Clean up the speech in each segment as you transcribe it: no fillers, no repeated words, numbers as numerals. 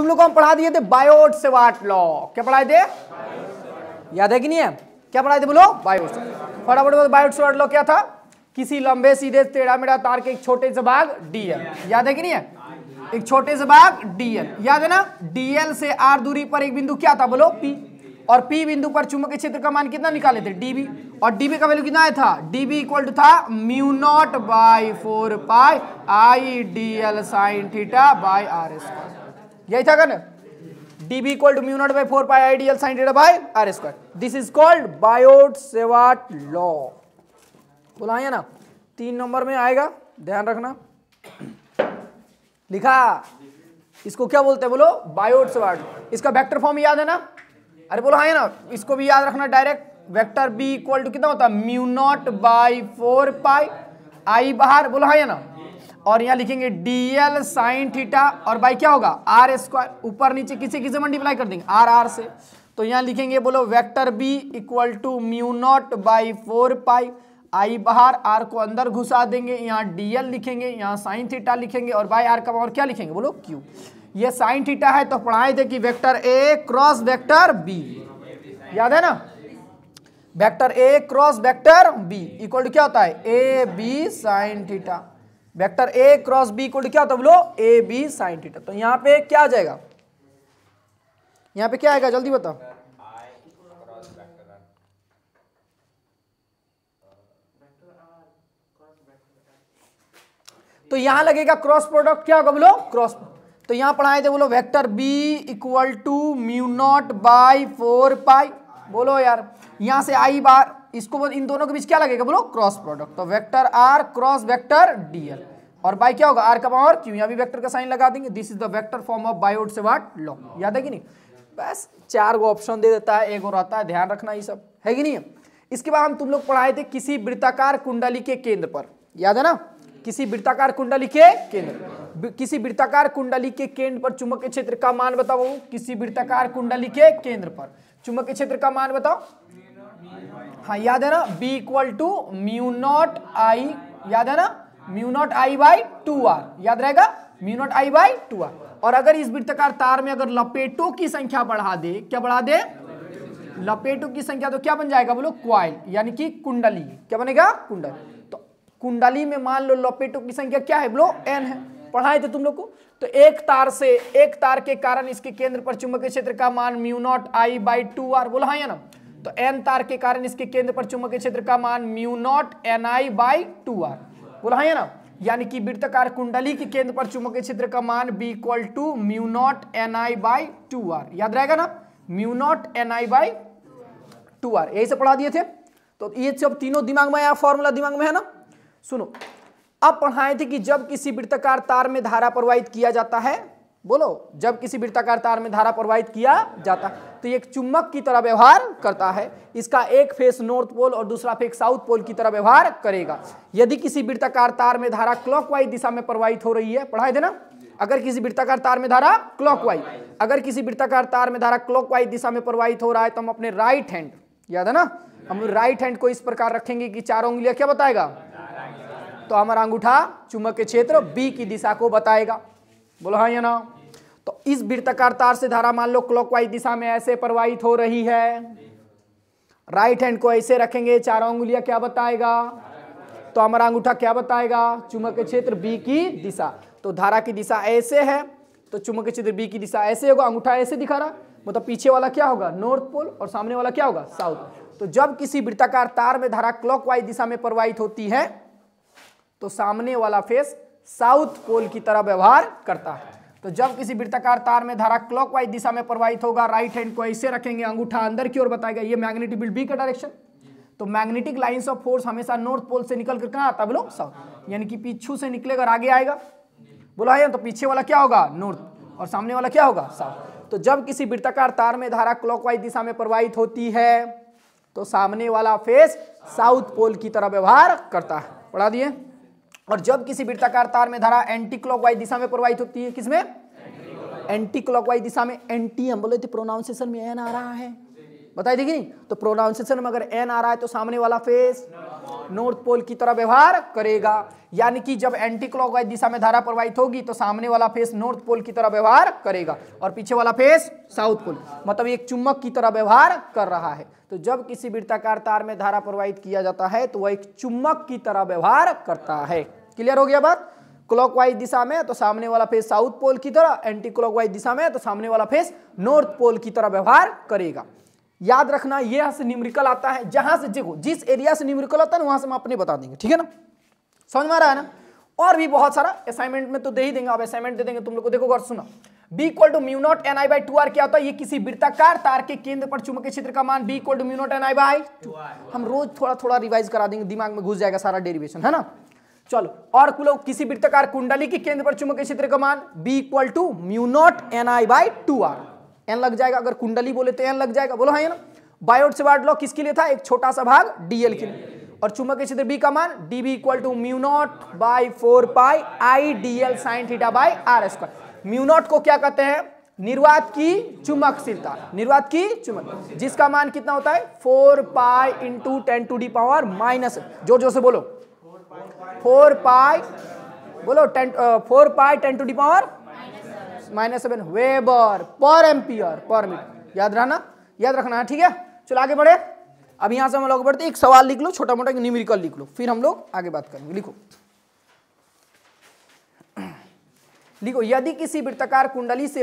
तुम लोग को हम पढ़ा दिए थे बायोट-सेवार्ट लॉ। क्या पढ़ाए थे, याद है कि नहीं है? क्या पढ़ाए थे बोलो? बायोट-सेवार्ट। फटाफट बायोट-सेवार्ट लॉ क्या था? किसी लंबे सीधे टेढ़ा मेढ़ा तार के एक छोटे से भाग डीएल, याद है कि नहीं है? एक छोटे से भाग डीएल, याद है ना? डीएल से आर दूरी पर एक बिंदु क्या था बोलो? पी। और पी बिंदु पर चुंबकीय क्षेत्र का मान कितना निकाले थे? डीबी। और डीबी का वैल्यू कितना आया था? डीबी इक्वल टू था mu naught by 4 pi I D L sine theta by are square, यही था क्या ना? DB equal to mu naught by 4 pi I D L sine theta by are square. This is called Biot Savart law. बोलाइए ना, 3 number में आएगा, ध्यान रखना। लिखा, इसको क्या बोलते हैं बोलो? बायोट-सेवार्ट। इसका वेक्टर फॉर्म याद है ना? अरे बोलो हाँ है ना, इसको भी याद रखना। Direct vector B equal to कितना होता है? Mu naught by 4 pi I बाहर, बोलो हाँ है ना। और यहाँ लिखेंगे डी एल साइन थीटा और बाई क्या होगा? Are square. ऊपर नीचे किसी किसी मल्टीप्लाई कर देंगे आर आर से, तो यहाँ लिखेंगे बोलो vector B equal to mu naught by 4 pi I बाहर, आर को अंदर घुसा देंगे, यहाँ डीएल लिखेंगे, यहाँ साइन थीटा लिखेंगे और बाई आर का पावर क्या लिखेंगे बोलो? क्यू। ये साइन थीटा है तो पढ़ाए थे कि वेक्टर ए क्रॉस वेक्टर बी, याद है ना? Vector A cross vector B equal to क्या होता है? A B sine theta. Vector A cross B equal to क्या होता है बोलो? A B sine theta. तो यहाँ पे क्या आ जाएगा, यहाँ पे क्या आएगा जल्दी बताओ? तो यहां लगेगा क्रॉस प्रोडक्ट, क्या होगा बोलो? क्रॉस। तो यहां पढ़ाए थे बोलो vector B equal to mu naught by 4 pi, बोलो यार, यहां से आई बार, इसको इन दोनों के बीच क्या लगेगा बोलो? Cross product. तो vector are cross vector DL और बाई क्या होगा? आर का पावर क्यू। यहां भी वेक्टर का साइन लगा देंगे। This is the vector form of Biot Savart law, याद है कि नहीं? बस 4 गो ऑप्शन दे देता है, 1 और आता है, ध्यान रखना ये सब, है कि नहीं है? इसके बाद हम तुम लोग पढ़ाए थे किसी वृत्ताकार कुंडली के केंद्र पर, याद है ना? किसी वृत्ताकार कुंडली के केंद्र, किसी वृत्ताकार कुंडली के केंद्र पर चुंबकीय क्षेत्र का मान बताओ। किसी वृत्ताकार कुंडली के केंद्र पर चुंबकीय क्षेत्र का मान बताओ। हाँ याद है ना, B equal to mu naught I, याद है ना, mu naught I by 2 R, याद रहेगा mu naught I by 2 R. और अगर इस वृत्ताकार तार में अगर लपेटों की संख्या बढ़ा दे, क्या बढ़ा दे? लपेटों की संख्या, तो क्या बन जाएगा बोलो? क्वाइल, यानी कि कुंडली। क्या बनेगा? कुंडली। तो कुंडली में मान लो लपेटों की संख्या क्या है बोलो? n है, पढ़ाए थे तुम लोग को। तो एक तार से, एक तार के कारण इसके केंद्र पर चुंबकीय क्षेत्र का मान mu naught I by 2 R, बोला हाँ या ना? तो n तार के कारण इसके केंद्र पर चुंबकीय क्षेत्र का मान mu naught N I by 2 R, बोला हाँ या ना? यानी कि वृत्ताकार कुंडली के केंद्र पर चुंबकीय क्षेत्र का मान B equal to mu naught N I by 2 R, याद रहेगा ना? Mu naught N I by 2 R, यही से पढ़ा दिए थे। तो ये सब तीनों दिमाग में आया, फॉर्मूला दिमाग में है ना? सुनो, अब पढ़ाए थे कि जब किसी वृत्ताकार तार में धारा प्रवाहित किया जाता है, बोलो जब किसी वृत्ताकार तार में धारा प्रवाहित किया जाता है तो ये एक चुम्बक की तरह व्यवहार करता है। इसका एक फेस नॉर्थ पोल और दूसरा फेस साउथ पोल की तरह व्यवहार करेगा। यदि किसी वृत्ताकार तार में धारा क्लॉकवाइज दिशा में प्रवाहित हो रही है, पढ़ाए थे ना? अगर किसी वृत्ताकार तार में धारा क्लॉकवाइज, अगर किसी वृत्ताकार तार में धारा क्लॉकवाइज दिशा में प्रवाहित हो रहा है तो हम अपने राइट हैंड, याद है ना, हम राइट हैंड को इस प्रकार रखेंगे कि चारों उंगलियां क्या बताएगा? तो हमारा अंगूठा चुंबक के क्षेत्र बी की दिशा को बताएगा, बोलो हाँ या ना? तो इस वृत्ताकार तार से धारा मान लो क्लॉकवाइज दिशा में ऐसे प्रवाहित हो रही है, राइट हैंड को ऐसे रखेंगे, चारों अंगुलियां क्या बताएगा? तो हमारा अंगूठा क्या बताएगा? चुंबक के क्षेत्र बी की दिशा। तो धारा की दिशा ऐसे है तो चुंबक के क्षेत्र बी की दिशा ऐसे होगा, अंगूठा ऐसे दिखा रहा, मतलब पीछे वाला क्या होगा? नॉर्थ पोल और सामने वाला क्या होगा? साउथ। तो जब किसी वृत्ताकार तार में धारा क्लॉकवाइज दिशा में प्रवाहित होती है तो सामने वाला फेस साउथ पोल की तरह व्यवहार करता है। तो जब किसी वृत्ताकार तार में धारा क्लॉकवाइज दिशा में प्रवाहित होगा, राइट हैंड को ऐसे रखेंगे, अंगूठा अंदर की ओर बताएगा, ये मैग्नेटिक फील्ड बी का डायरेक्शन। तो मैग्नेटिक लाइंस ऑफ फोर्स हमेशा नॉर्थ पोल से निकल कर कहाँ आता है बोलो? साउथ, यानी कि पीछू से निकलेगा और आगे आएगा, बोला है? तो पीछे वाला क्या होगा? नॉर्थ और सामने वाला क्या होगा? साउथ। तो जब किसी वृत्ताकार तार में धारा क्लॉकवाइज दिशा में प्रवाहित होती है तो सामने वाला फेस साउथ पोल की तरह व्यवहार करता है, पढ़ा दिए। और जब किसी वृत्ताकार तार में धारा एंटी क्लॉकवाइज दिशा में प्रवाहित होती है, किसमें? एंटी क्लॉकवाइज दिशा में। एंटी हम बोले थे प्रोनाउंसिएशन में एन आ रहा है, बताइए देखिए। तो प्रोनाउंसिएशन में अगर एन आ रहा है तो सामने वाला फेस नॉर्थ पोल की तरह व्यवहार करेगा। यानी कि जब एंटी क्लॉकवाइज दिशा में धारा प्रवाहित होगी तो सामने वाला फेस नॉर्थ पोल की तरह व्यवहार करेगा और पीछे वाला फेस साउथ पोल, मतलब एक चुम्बक की तरह व्यवहार कर रहा है। तो जब किसी वृत्ताकार तार में धारा प्रवाहित किया जाता है तो वह एक चुम्बक की तरह व्यवहार करता है। क्लियर हो गया बात? क्लॉकवाइज दिशा में तो सामने वाला फेस साउथ पोल की तरह, एंटी क्लॉकवाइज दिशा में तो सामने वाला फेस नॉर्थ पोल की तरह व्यवहार करेगा। याद रखना, यह से न्यूमेरिकल आता है, जहां से देखो जिस एरिया से न्यूमेरिकल आता है वहां से हम अपने बता देंगे, ठीक है ना? समझ में आ रहा है ना? और भी बहुत सारा असाइनमेंट में तो दे ही देंगे, अब असाइनमेंट दे देंगे तुम लोग को। देखो और सुना, b equal to mu naught N I by 2r क्या होता है? ये किसी वृत्ताकार तार के केंद्र पर चुंबकीय क्षेत्र का मान b equal to mu naught N I by 2। हम रोज थोड़ा थोड़ा रिवाइज करा देंगे, दिमाग में घुस जाएगा सारा डेरिवेशन, है ना? चलो, और लोग किसी वृत्ताकार कुंडली के केंद्र पर चुंबकीय क्षेत्र का मान b equal to mu naught N I by 2r। N लग जाएगा, अगर कुंडली बोले तो एन लग जाएगा, बोलो है ना? बायोट-सेवार्ट लॉ किसके लिए था? एक छोटा सा भाग dl के लिए। और चुंबकीय क्षेत्र b का मान db equal to mu naught by 4 pi I dl sine theta by r square. Mu naught को क्या कहते हैं? निर्वात की चुंबकशीलता, निर्वात की चुंबक, जिसका मान कितना होता है? 4 पाई इंटू 10⁻⁻⁻, जोर से बोलो 4 पाई, बोलो 4 pi 10⁻⁻⁻7 weber per ampere per metre. याद रखना, ठीक है? चलो आगे बढ़े। अब यहाँ से हम लोग बढ़ते, एक सवाल लिख लो, छोटा मोटा न्यूमेरिकल लिख लो, फिर हम लोग आगे बात करेंगे। लिखो, यदि किसी वृत्ताकार कुंडली से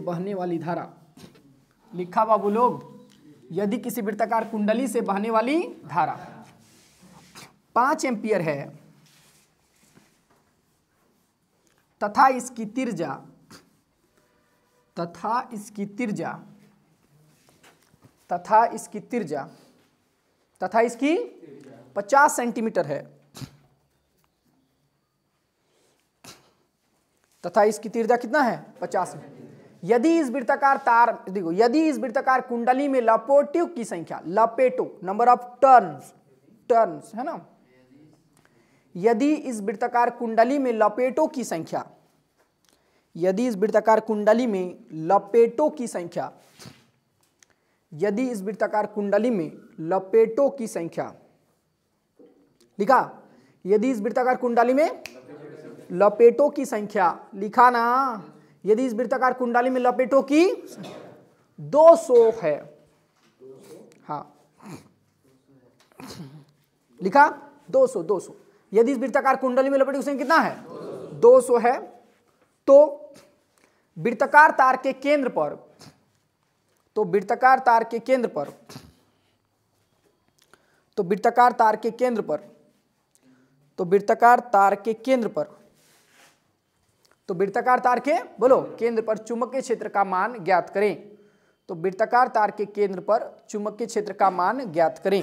बहने वाली धारा लिखा बाबू लोग, यदि किसी वृत्ताकार कुंडली से बहने वाली धारा 5 एम्पियर है तथा इसकी 50 सेंटीमीटर है, तथा इसकी त्रिज्या कितना है? 50। यदि इस वृत्ताकार कुंडली में लपेटों की संख्या, लपेटों, नंबर ऑफ टर्न्स, है ना? यदि इस वृत्ताकार कुंडली में लपेटों की 200 है, हाँ लिखा 200। यदि इस वृत्ताकार कुंडली में लपेटों की संख्या कितना है? 200 है। तो वृत्ताकार तार के केंद्र पर चुंबकीय क्षेत्र का मान ज्ञात करें। तो वृत्ताकार तार के केंद्र पर चुंबकीय क्षेत्र का मान ज्ञात करें।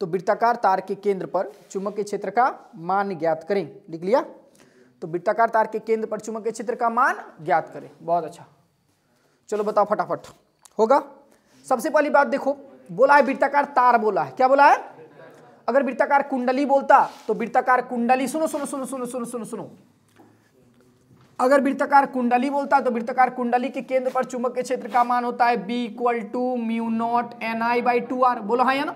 तो वृत्ताकार तार के केंद्र पर चुंबकीय क्षेत्र का मान ज्ञात करें, लिख लिया? तो वृत्ताकार तार के केंद्र पर चुंबकीय क्षेत्र का मान ज्ञात करें। बहुत अच्छा, चलो बताओ फटाफट होगा। सबसे पहली बात देखो, बोला है वृत्ताकार तार, बोला है, क्या बोला है? अगर वृत्ताकार कुंडली बोलता तो वृत्ताकार कुंडली, सुनो, अगर वृत्ताकार कुंडली बोलता तो वृत्ताकार कुंडली के केंद्र पर चुंबकीय क्षेत्र का मान होता है b equal to mu naught N I by 2r, बोला है ना?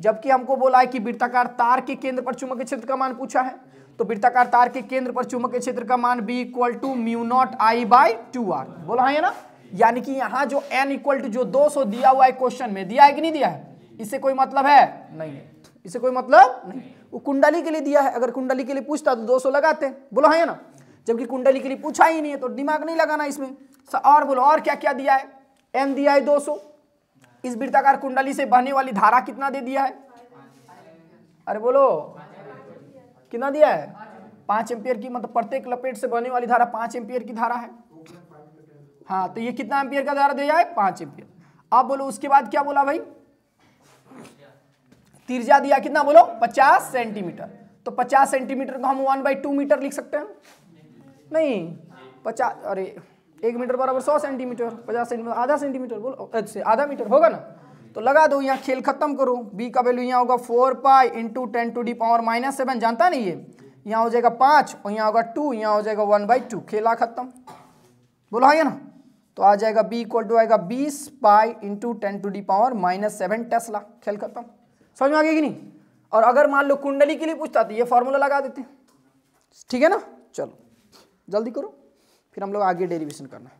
जबकि हमको बोला है कि वृत्ताकार तार के केंद्र पर चुंबकीय क्षेत्र का मान पूछा है, तो वृत्ताकार तार के केंद्र पर चुंबकीय क्षेत्र का मान b equal to mu naught I by 2r, बोला है ना? यानी कि यहाँ जो n इक्वल टू जो 200 दिया हुआ है क्वेश्चन में, दिया है कि नहीं दिया है? इससे कोई मतलब है नहीं, इससे कोई मतलब नहीं। वो कुंडली के लिए दिया है, अगर कुंडली के लिए पूछता तो 200 लगाते, बोला है ना? जबकि कुंडली के लिए पूछा ही नहीं है तो दिमाग नहीं लगाना इसमें। और बोलो, और क्या क्या दिया है? n दिया है 200, इस वृत्ताकार कुंडली से बहने वाली धारा कितना दे दिया है? अरे बोलो कितना दिया है? 5 एम्पियर की, मतलब प्रत्येक लपेट से बहने वाली धारा 5 एम्पियर की धारा है। हाँ, तो ये कितना एम्पियर का धारा दिया है? 5 एम्पियर। अब बोलो उसके बाद क्या बोला भाई? त्रिज्या दिया कितना? बोलो 50 सेंटीमीटर। तो 50 सेंटीमीटर को हम 1/2 मीटर लिख सकते हैं? नहीं, 50 अरे 1 मीटर बराबर 100 सेंटीमीटर, 50 सेंटीमीटर आधा सेंटीमीटर, बोलो आधा मीटर होगा ना, तो लगा दो यहाँ, खेल खत्म करो। बी का वैल्यू यहाँ होगा 4π × 10⁻⁷ जानता नहीं ये, यहाँ हो जाएगा 5 और यहाँ होगा 2, यहाँ हो जाएगा 1/2, खेला खत्म, बोलो हाँ या ना। तो आ जाएगा बी इक्वल टू आएगा 20π × 10⁻⁷ टेस्ला, खेल खत्म। समझ में आ गया कि नहीं। और अगर मान लो कुंडली के लिए पूछता तो ये फार्मूला लगा देते, ठीक है ना। चलो जल्दी करो, फिर हम लोग आगे डेरिवेशन करना है।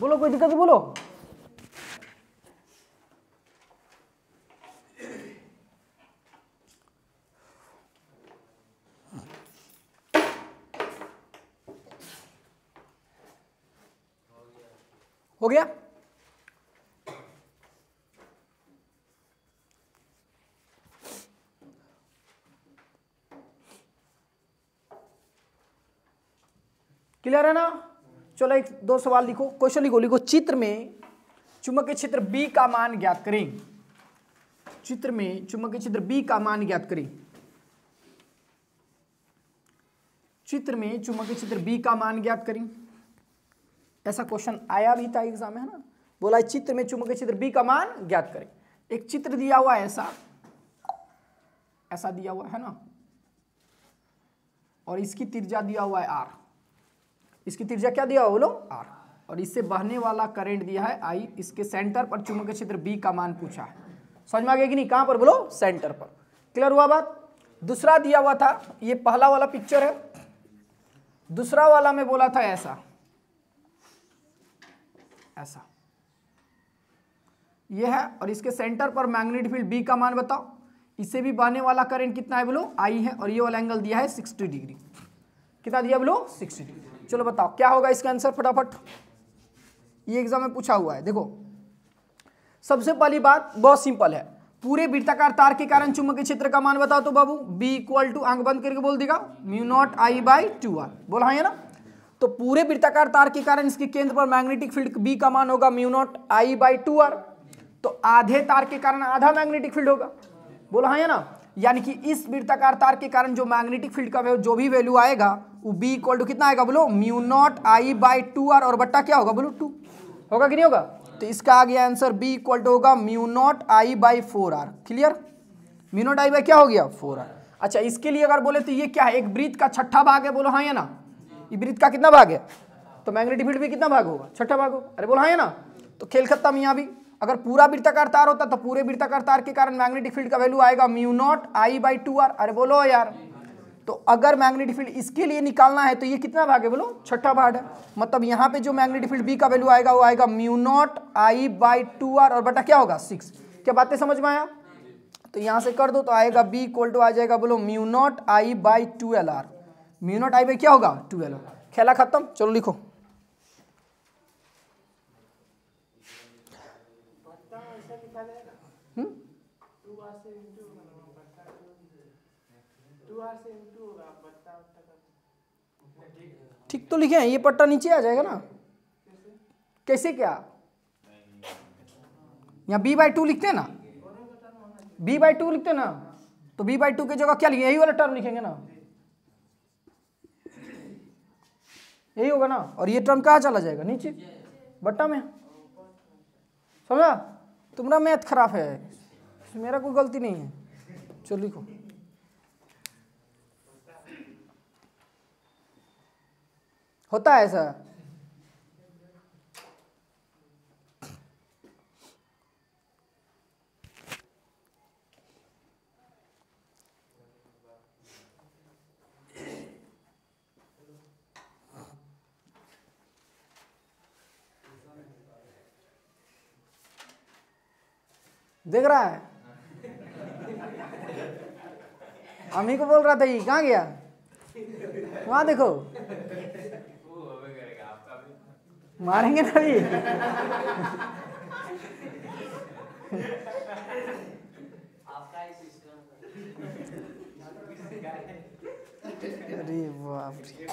बोलो कोई दिक्कत, बोलो हो गया। क्लियर है ना। चलो एक दो सवाल लिखो, क्वेश्चन लिखो, लिखो चित्र में चुंबकीय क्षेत्र B का मान ज्ञात करें। चित्र में चुंबकीय क्षेत्र B का मान ज्ञात करें। चित्र में चुंबकीय क्षेत्र B का मान ज्ञात करें, ऐसा क्वेश्चन आया भी था एग्जाम में, है ना। बोला है चित्र में चुंबकीय क्षेत्र B का मान ज्ञात करें। एक चित्र दिया हुआ है ऐसा, ऐसा दिया हुआ है ना, और इसकी त्रिज्या दिया हुआ है R, इसकी त्रिज्या क्या दिया बोलो R, और इससे बहने वाला करंट दिया है I, इसके सेंटर पर चुंबकीय क्षेत्र B का मान पूछा है। समझ में आ गया कि नहीं, कहाँ पर बोलो सेंटर पर। क्लियर हुआ बात। दूसरा दिया हुआ था, ये पहला वाला पिक्चर है, दूसरा वाला में बोला था ऐसा ऐसा ये है, और इसके सेंटर पर मैग्नेटिक फील्ड B का मान बताओ, इससे भी बहने वाला करंट कितना है बोलो I है, और ये वाला एंगल दिया है 60 डिग्री, कितना दिया बोलो 60 डिग्री। चलो बताओ क्या होगा इसका आंसर फटाफट, ये एग्जाम में पूछा हुआ है। देखो सबसे पहली बात बहुत सिंपल है, पूरे वृत्ताकार तार के कारण चुंबकीय क्षेत्र का मान बताओ तो बाबू B इक्वल टू आंख बंद करके बोल देगा μ0I/2R, बोला है ना। तो पूरे वृत्ताकार तार के कारण इसके केंद्र पर मैग्नेटिक फील्ड B का मान होगा μ0I/2R, तो आधे तार के कारण आधा मैग्नेटिक फील्ड होगा, बोला है ना। यानी कि इस वृत्ताकार तार के कारण जो मैग्नेटिक फील्ड का जो भी वैल्यू आएगा वो B इक्वल टू कितना आएगा बोलो μ0I/2R और बट्टा क्या होगा बोलो 2 होगा कि नहीं होगा। तो इसका आ गया आंसर B इक्वल टू होगा μ0I/4R। क्लियर, μ0I बाई क्या हो गया 4R। अच्छा इसके लिए अगर बोले तो ये क्या है, एक वृत्त का छठा भाग है, बोलो हाँ या ना। ये वृत्त का कितना भाग है, तो मैग्नेटिक फील्ड भी कितना भाग होगा, छठा भाग होगा, अरे बोलो हाँ या ना। तो खेल खत्म। यहाँ भी अगर पूरा वृत्ताकार तार होता तो पूरे वृत्ताकार तार के कारण मैग्नेटिक फील्ड का वैल्यू आएगा μ0I/2R, अरे बोलो यार। तो अगर मैग्नेटिक फील्ड इसके लिए निकालना है तो ये कितना भाग है बोलो छठा भाग है, मतलब यहाँ पे जो मैग्नेटिक फील्ड B का वैल्यू आएगा वो आएगा μ0I/2R और बटा क्या होगा 6। क्या बातें समझ में आया, तो यहाँ से कर दो तो आएगा B इक्वल टू आ जाएगा बोलो μ0I/2LR, μ0I बाई क्या होगा 2LR, खेला खत्म। चलो लिखो, ठीक तो लिखे हैं, ये पट्टा नीचे आ जाएगा ना, कैसे क्या यहाँ B/2 लिखते हैं ना, B/2 लिखते हैं ना, तो B/2 की जगह क्या लिखेंगे, यही वाला टर्म लिखेंगे ना, यही होगा ना। और ये टर्म कहाँ चला जाएगा नीचे बट्टा में, समझा। तुम्हारा मैथ खराब है, मेरा कोई गलती नहीं है। चलो लिखो, होता है ऐसा। देख रहा है, हम ही को बोल रहा था, ये कहाँ गया, वहाँ देखो मारेंगे ना भी। अरे बाप रे,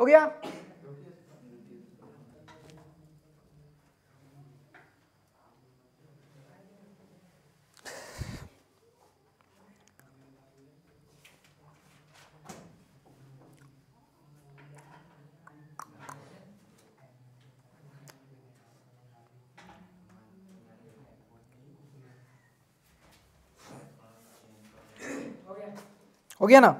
हो गया। हो गया ना।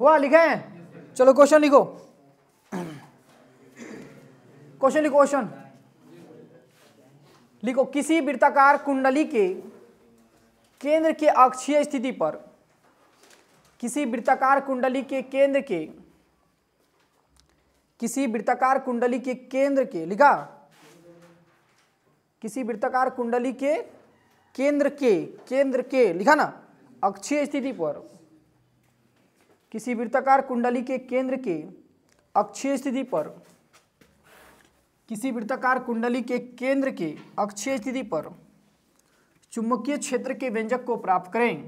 हुआ, लिखे हैं, चलो क्वेश्चन लिखो, क्वेश्चन लिखो, क्वेश्चन लिखो। किसी वृत्ताकार कुंडली के केंद्र के अक्षीय स्थिति पर, किसी वृत्ताकार कुंडली के केंद्र के, किसी वृत्ताकार कुंडली के केंद्र के, लिखा, किसी वृत्ताकार कुंडली के केंद्र के, केंद्र के, लिखा ना, अक्षीय स्थिति पर, किसी वृत्ताकार कुंडली के केंद्र के अक्षीय स्थिति पर, किसी वृत्ताकार कुंडली के केंद्र के अक्षीय स्थिति पर चुंबकीय क्षेत्र के व्यंजक को प्राप्त करें,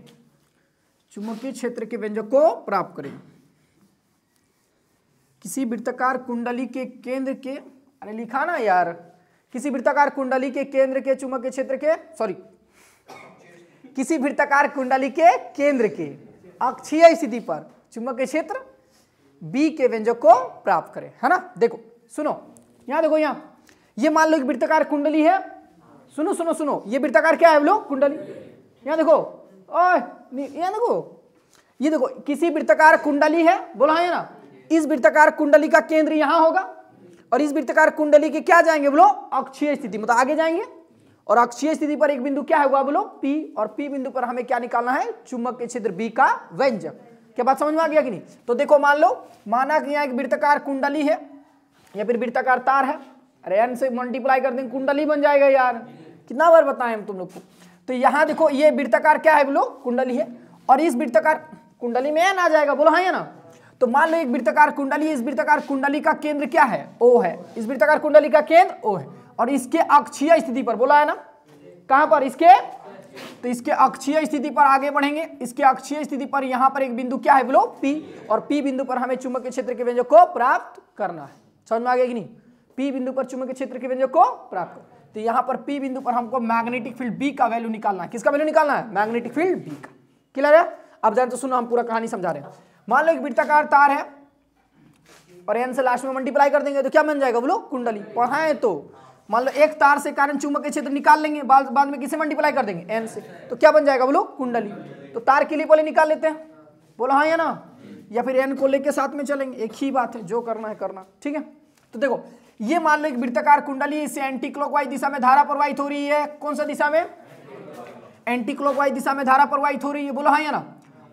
चुंबकीय क्षेत्र के व्यंजक को प्राप्त करें। किसी वृत्ताकार कुंडली के केंद्र के, अरे लिखा ना यार, किसी वृत्ताकार कुंडली के केंद्र के चुंबकीय क्षेत्र के, सॉरी, किसी वृत्ताकार कुंडली के केंद्र के अक्षीय स्थिति पर चुंबकीय क्षेत्र B के व्यंजक को प्राप्त करें, है ना। देखो सुनो, यहाँ देखो, यहाँ ये मान लो एक वृत्ताकार कुंडली है, सुनो सुनो सुनो, ये वृत्ताकार क्या है बोलो, कुंडली। यहाँ देखो, ओए यहाँ देखो, ये देखो, किसी वृत्ताकार कुंडली है, बोला है ना, इस वृत्ताकार कुंडली का केंद्र यहाँ होगा और इस वृत्ताकार कुंडली के क्या जाएंगे बोलो, अक्षीय स्थिति, मतलब आगे जाएंगे, और अक्षीय स्थिति पर एक बिंदु क्या है हुआ बोलो P, और P बिंदु पर हमें क्या निकालना है, चुंबक के क्षेत्र B का व्यंजक। क्या बात समझ में आ गया कि नहीं। तो देखो मान लो, माना कि यहाँ एक वृत्ताकार कुंडली है या फिर वृत्ताकार तार है, अरे n से मल्टीप्लाई कर देंगे कुंडली बन जाएगा यार, कितना बार बताएं हम तुम लोग को। तो यहाँ देखो ये वृत्ताकार क्या है बोलो, कुंडली है, और इस वृत्ताकार कुंडली में n आ जाएगा, बोलो हाँ ना। तो मान लो एक वृत्ताकार कुंडली है, इस वृत्ताकार कुंडली का केंद्र क्या है, O है, इस वृत्ताकार कुंडली का केंद्र O है, और इसके अक्षीय स्थिति पर, बोला है ना, कहां पर, इसके, तो इसके अक्षीय स्थिति पर आगे बढ़ेंगे, इसके अक्षीय स्थिति पर यहां पर एक बिंदु क्या है बोलो P, और P बिंदु पर हमें चुंबकीय क्षेत्र के व्यंजक को प्राप्त करना है। समझ में आ गया कि नहीं। P बिंदु पर चुंबकीय क्षेत्र के व्यंजक को प्राप्त कर, तो यहां पर P बिंदु पर हमको मैग्नेटिक फील्ड B का वैल्यू निकालना है। किसका वैल्यू निकालना है, मैग्नेटिक फील्ड B का। क्लियर है। अब जान तो सुनो, हम पूरा कहानी समझा रहे हैं। मान लो एक वृत्ताकार तार है और n से लास्ट में मल्टीप्लाई कर देंगे तो क्या बन जाएगा बोलो, कुंडली। पढ़ाएं तो मान लो एक तार से कारण चुंबकीय क्षेत्र निकाल लेंगे, बाद में किसे मल्टीप्लाई कर देंगे, n से, तो क्या बन जाएगा बोलो, कुंडली। तो तार के लिए पहले निकाल लेते हैं, बोला हाँ या ना, या फिर n को लेके साथ में चलेंगे, एक ही बात है, जो करना है करना, ठीक है। तो देखो ये मान लो एक वृत्ताकार कुंडली, इससे एंटी क्लॉकवाइज दिशा में धारा प्रवाहित हो रही है, कौन सा दिशा में, एंटी क्लॉकवाइज दिशा में धारा प्रवाहित हो रही है, बोला हाँ या ना।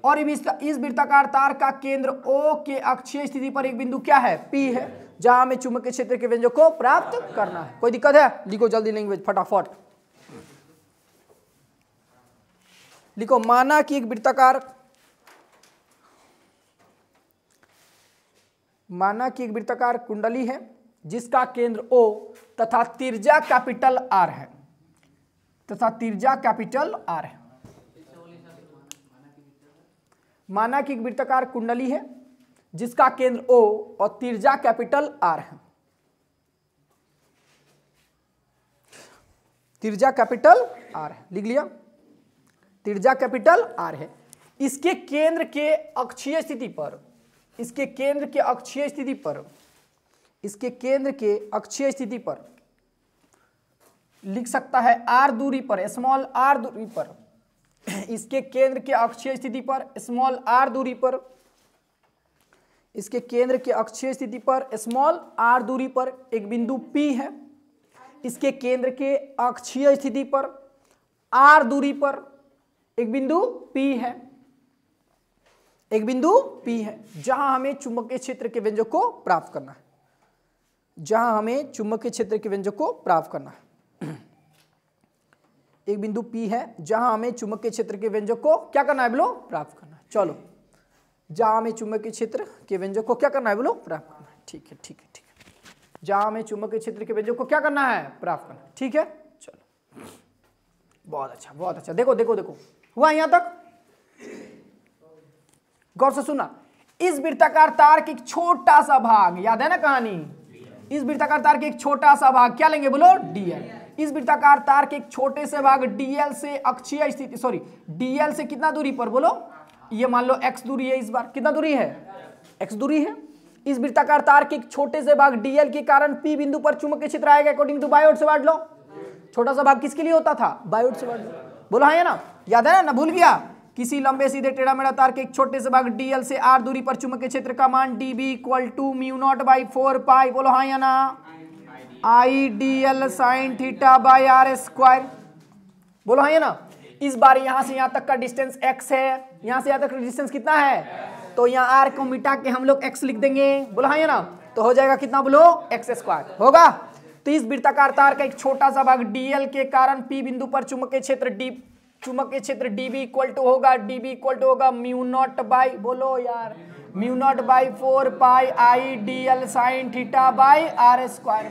और इस वृत्ताकार तार का केंद्र O के अक्षीय स्थिति पर एक बिंदु क्या है, P है, जहां हमें चुंबकीय क्षेत्र के व्यंजक को प्राप्त करना है। कोई दिक्कत है, लिखो जल्दी लैंग्वेज फटाफट लिखो। माना कि एक वृत्ताकार, माना कि एक वृत्ताकार कुंडली है, जिसका केंद्र O तथा त्रिज्या कैपिटल R है माना कि एक वृत्ताकार कुंडली है जिसका केंद्र O और त्रिज्या कैपिटल R है लिख लिया त्रिज्या कैपिटल R है। इसके केंद्र के अक्षीय स्थिति पर लिख सकता है r दूरी पर इसके केंद्र के अक्षीय स्थिति पर स्मॉल r दूरी पर एक बिंदु P है। इसके केंद्र के अक्षीय स्थिति पर r दूरी पर एक बिंदु P है जहां हमें चुंबकीय क्षेत्र के व्यंजक को प्राप्त करना है ठीक है चलो बहुत अच्छा देखो हुआ यहां तक गौर से सुना। इस वृत्ताकार तार के एक छोटा सा भाग, याद है ना कहानी, इस वृत्ताकार तार के एक छोटा सा भाग क्या लेंगे बोलो डीएल। इस वृत्ताकार तार के एक छोटे से भाग डीएल से अक्षीय स्थिति डीएल से कितना दूरी पर बोलो, ये मान लो एक्स दूरी है, इस बार कितना दूरी है एक्स दूरी है। इस वृत्ताकार तार के एक छोटे से भाग डीएल के कारण पी बिंदु पर चुंबकीय क्षेत्र आएगा अकॉर्डिंग टू बायोट-सवार्ट लॉ। छोटा सा भाग किसके लिए होता था बायोट-सवार्ट लॉ, बोलो हाँ ना, याद है ना, भूल गया। किसी लंबे सीधे टेढ़ा मेढ़ा तार के एक छोटे से भाग डीएल से आर दूरी पर चुंबकीय क्षेत्र का मान dB equal to mu naught by 4 pi, बोलो हाँ या ना, I DL sine theta by are square, बोलो हाँ या ना। इस बार यहां से यहां तक का डिस्टेंस x है, यहां से यहां तक का डिस्टेंस कितना है, तो यहाँ r को मिटा के हम लोग x लिख देंगे, बोलो हाँ या ना, तो हो जाएगा कितना बोलो एक्स स्क्वायर होगा। तो इस वृत्ताकार तार का एक छोटा सा भाग डीएल के कारण पी बिंदु पर चुंबकीय क्षेत्र dB इक्वल टू होगा म्यू नॉट बाई, बोलो यार, mu naught by 4 pi I D L sine theta by are square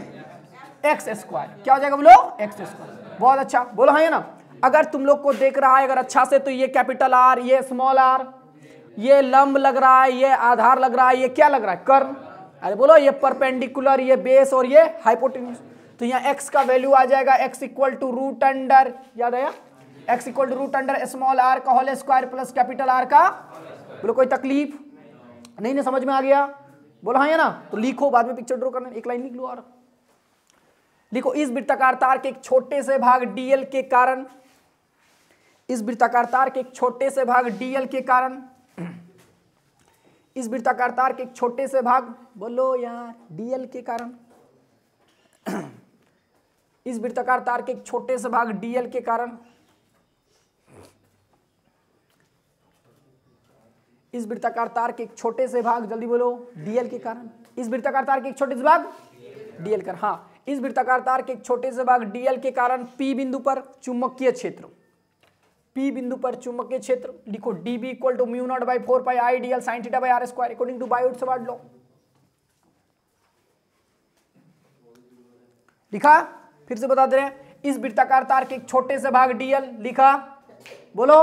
x square, क्या हो जाएगा बोलो एक्स स्क्वायर। बहुत अच्छा, बोलो हाँ ना। अगर तुम लोग को देख रहा है अगर अच्छा से, तो ये कैपिटल आर, ये स्मॉल आर, ये लंब लग रहा है, ये आधार लग रहा है, ये क्या लग रहा है कर्ण, अरे बोलो, ये परपेंडिकुलर, ये बेस और ये हाइपोटेन्यूज। तो यहाँ एक्स का वैल्यू आ जाएगा x equal to root under, याद आया, x equal to root under small r का whole square plus capital R का, बोलो कोई तकलीफ नहीं ना, समझ में आ गया, बोलो हाँ या ना। तो लिखो, बाद में पिक्चर ड्रॉ करना, एक लाइन लिख लो और लिखो। इस वृत्ताकार तार के एक छोटे से भाग dl के कारण इस वृत्ताकार तार के एक छोटे से भाग dl के कारण जल्दी बोलो dl के कारण इस वृत्ताकार तार के एक छोटे से भाग dl के कारण p बिंदु पर चुंबकीय क्षेत्र लिखो dB equal to mu naught by 4 pi I DL sine theta by are square according to Biot Savart law लिखा। फिर से बता दे रहे हैं, इस वृत्ताकार तार के एक छोटे से भाग dl लिखा, बोलो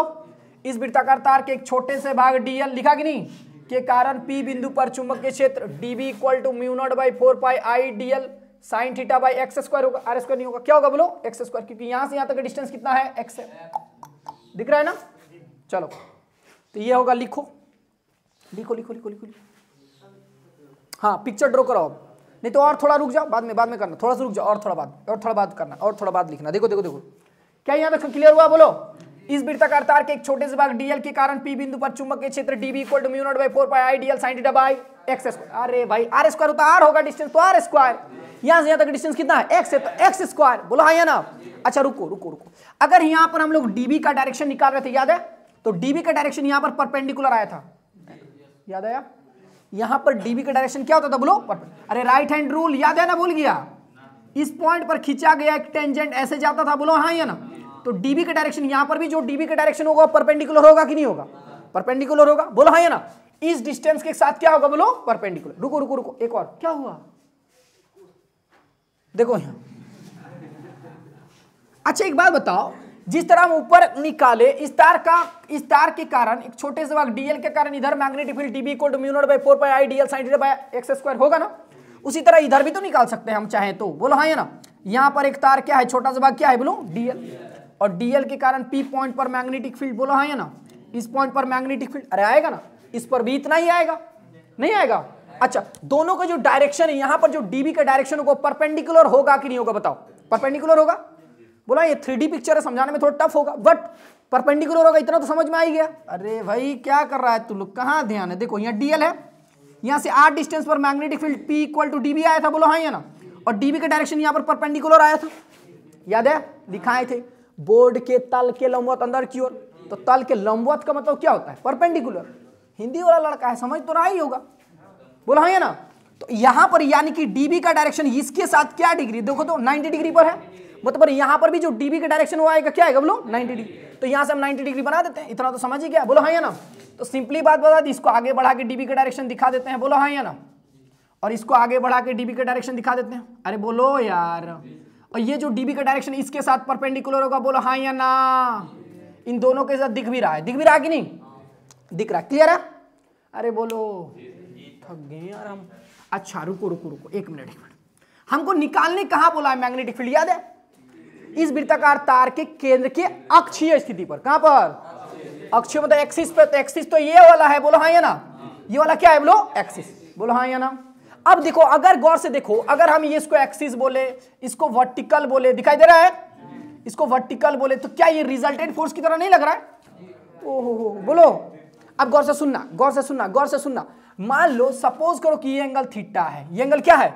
इस वृत्ताकार तार के एक छोटे से भाग dl लिखा कि नहीं के कारण P बिंदु पर चुंबकीय क्षेत्र dB equal to mu naught by 4 pi I dl sine theta by x square होगा, आर स्क्वायर नहीं होगा, क्या होगा बोलो एक्स स्क्वायर, क्योंकि यहां से यहां तक डिस्टेंस कितना है एक्स है, दिख रहा है ना। चलो तो ये होगा, लिखो हाँ पिक्चर ड्रॉ करो, नहीं तो और थोड़ा रुक जाओ, बाद में करना, थोड़ा सा रुक जाओ और थोड़ा बाद करना और थोड़ा बाद लिखना। देखो क्या यहाँ तक क्लियर हुआ, बोलो। इस वृत्ताकार तार के एक छोटे से भाग dl के कारण p बिंदु पर चुंबकीय क्षेत्र dB equal to mu naught by 4 pi i dl sin theta by x square, अरे भाई r स्क्वायर होता r होगा, डिस्टेंस तो r स्क्वायर, यहां से यहां तक डिस्टेंस कितना है x है तो x स्क्वायर, बोलो हां या ना। अच्छा रुको अगर यहां पर हम लोग dB का डायरेक्शन निकाल रहे थे, याद है, तो dB का डायरेक्शन यहां पर परपेंडिकुलर आया था, याद आया, यहां पर dB का डायरेक्शन क्या होता था बोलो, अरे राइट हैंड रूल, याद है ना, भूल गया। इस पॉइंट पर खींचा गया एक टेंजेंट ऐसे जाता था, बोलो हां या ना। तो dB का डायरेक्शन यहाँ पर भी जो dB का डायरेक्शन होगा परपेंडिकुलर होगा कि नहीं होगा, परपेंडिकुलर होगा, बोलो हाँ या ना। इस डिस्टेंस के साथ क्या होगा बोलो परपेंडिकुलर। रुको एक और क्या हुआ, देखो यहाँ। अच्छा एक बात बताओ, जिस तरह हम ऊपर निकाले इस तार के कारण एक छोटे से भाग डीएल के कारण इधर magnetic field TB equal to mu naught by 4 pi I DL sine theta by x square होगा ना, उसी तरह इधर भी तो निकाल सकते हैं हम चाहे तो। बोलो हाँ, ये ना, यहाँ पर एक तार क्या है, छोटा सा भाग क्या है, बोलो डीएल, और डीएल के कारण पी पॉइंट पर मैग्नेटिक फील्ड, बोलो हाँ, ये ना, इस पॉइंट पर मैग्नेटिक फील्ड, अरे आएगा ना, इस पर भी इतना ही आएगा, नहीं आएगा। अच्छा दोनों का जो डायरेक्शन है, यहाँ पर जो डीबी का डायरेक्शन होगा परपेंडिकुलर होगा कि नहीं होगा, बताओ। परपेंडिकुलर होगा, बोला ये 3D पिक्चर है, समझाने में थोड़ा टफ होगा बट परपेंडिकुलर होगा, इतना तो समझ में आ ही गया। अरे भाई क्या कर रहा है तू लोग, कहाँ ध्यान है। देखो यहाँ डीएल है, यहाँ से r डिस्टेंस पर magnetic field P equal to dB आया था, बोलो हाँ, ये ना, और डीबी का डायरेक्शन यहाँ पर परपेंडिकुलर आया था, याद है, दिखाए थे बोर्ड के तल के लंबवत अंदर की ओर। तो तल के लंबवत का मतलब क्या होता है, परपेंडिकुलर। हिंदी वाला लड़का है, समझ तो रहा ही होगा, बोला हाँ, ये ना। तो यहाँ पर यानी कि डीबी का डायरेक्शन इसके साथ क्या डिग्री, देखो तो 90 डिग्री पर है, मतलब यहाँ पर भी जो डीबी का डायरेक्शन हुआ आएगा क्या आएगा, बोलो 90 डिग्री। तो यहाँ से हम 90 डिग्री बना देते हैं, इतना तो समझ ही गया, बोलो हाँ, ये ना। तो सिंपली बात बता दी, इसको आगे बढ़ा के डीबी का डायरेक्शन दिखा देते हैं, बोलो हाँ, ये ना, और इसको आगे बढ़ा के डीबी का डायरेक्शन दिखा देते हैं, अरे बोलो यार। और ये जो डीबी का डायरेक्शन इसके साथ परपेंडिकुलर होगा, बोलो हाँ, ये ना। इन दोनों के साथ दिख भी रहा है, दिख भी रहा है कि नहीं दिख रहा, क्लियर है। अरे बोलो, थक गए यार हम। अच्छा रुको रुको रुको, एक मिनट, हमको निकालने कहाँ बोला है मैग्नेटिक फील्ड, याद है, इस वृत्ताकार तार के केंद्र के अक्षीय स्थिति पर। कहाँ पर, अक्षीय मतलब एक्सिस पर। तो एक्सिस तो ये वाला है, बोलो हाँ, ये ना, ये वाला क्या है, बोलो एक्सिस, बोलो हाँ, ये ना। अब देखो अगर गौर से देखो, अगर हम ये इसको एक्सिस बोले, इसको वर्टिकल बोले, दिखाई दे रहा है, इसको वर्टिकल बोले, तो क्या ये रिजल्टेंट फोर्स की तरह नहीं लग रहा है। ओहो बोलो, अब गौर से सुनना, गौर से सुनना, गौर से सुनना। मान लो, सपोज करो कि ये एंगल थीटा है, ये एंगल क्या है,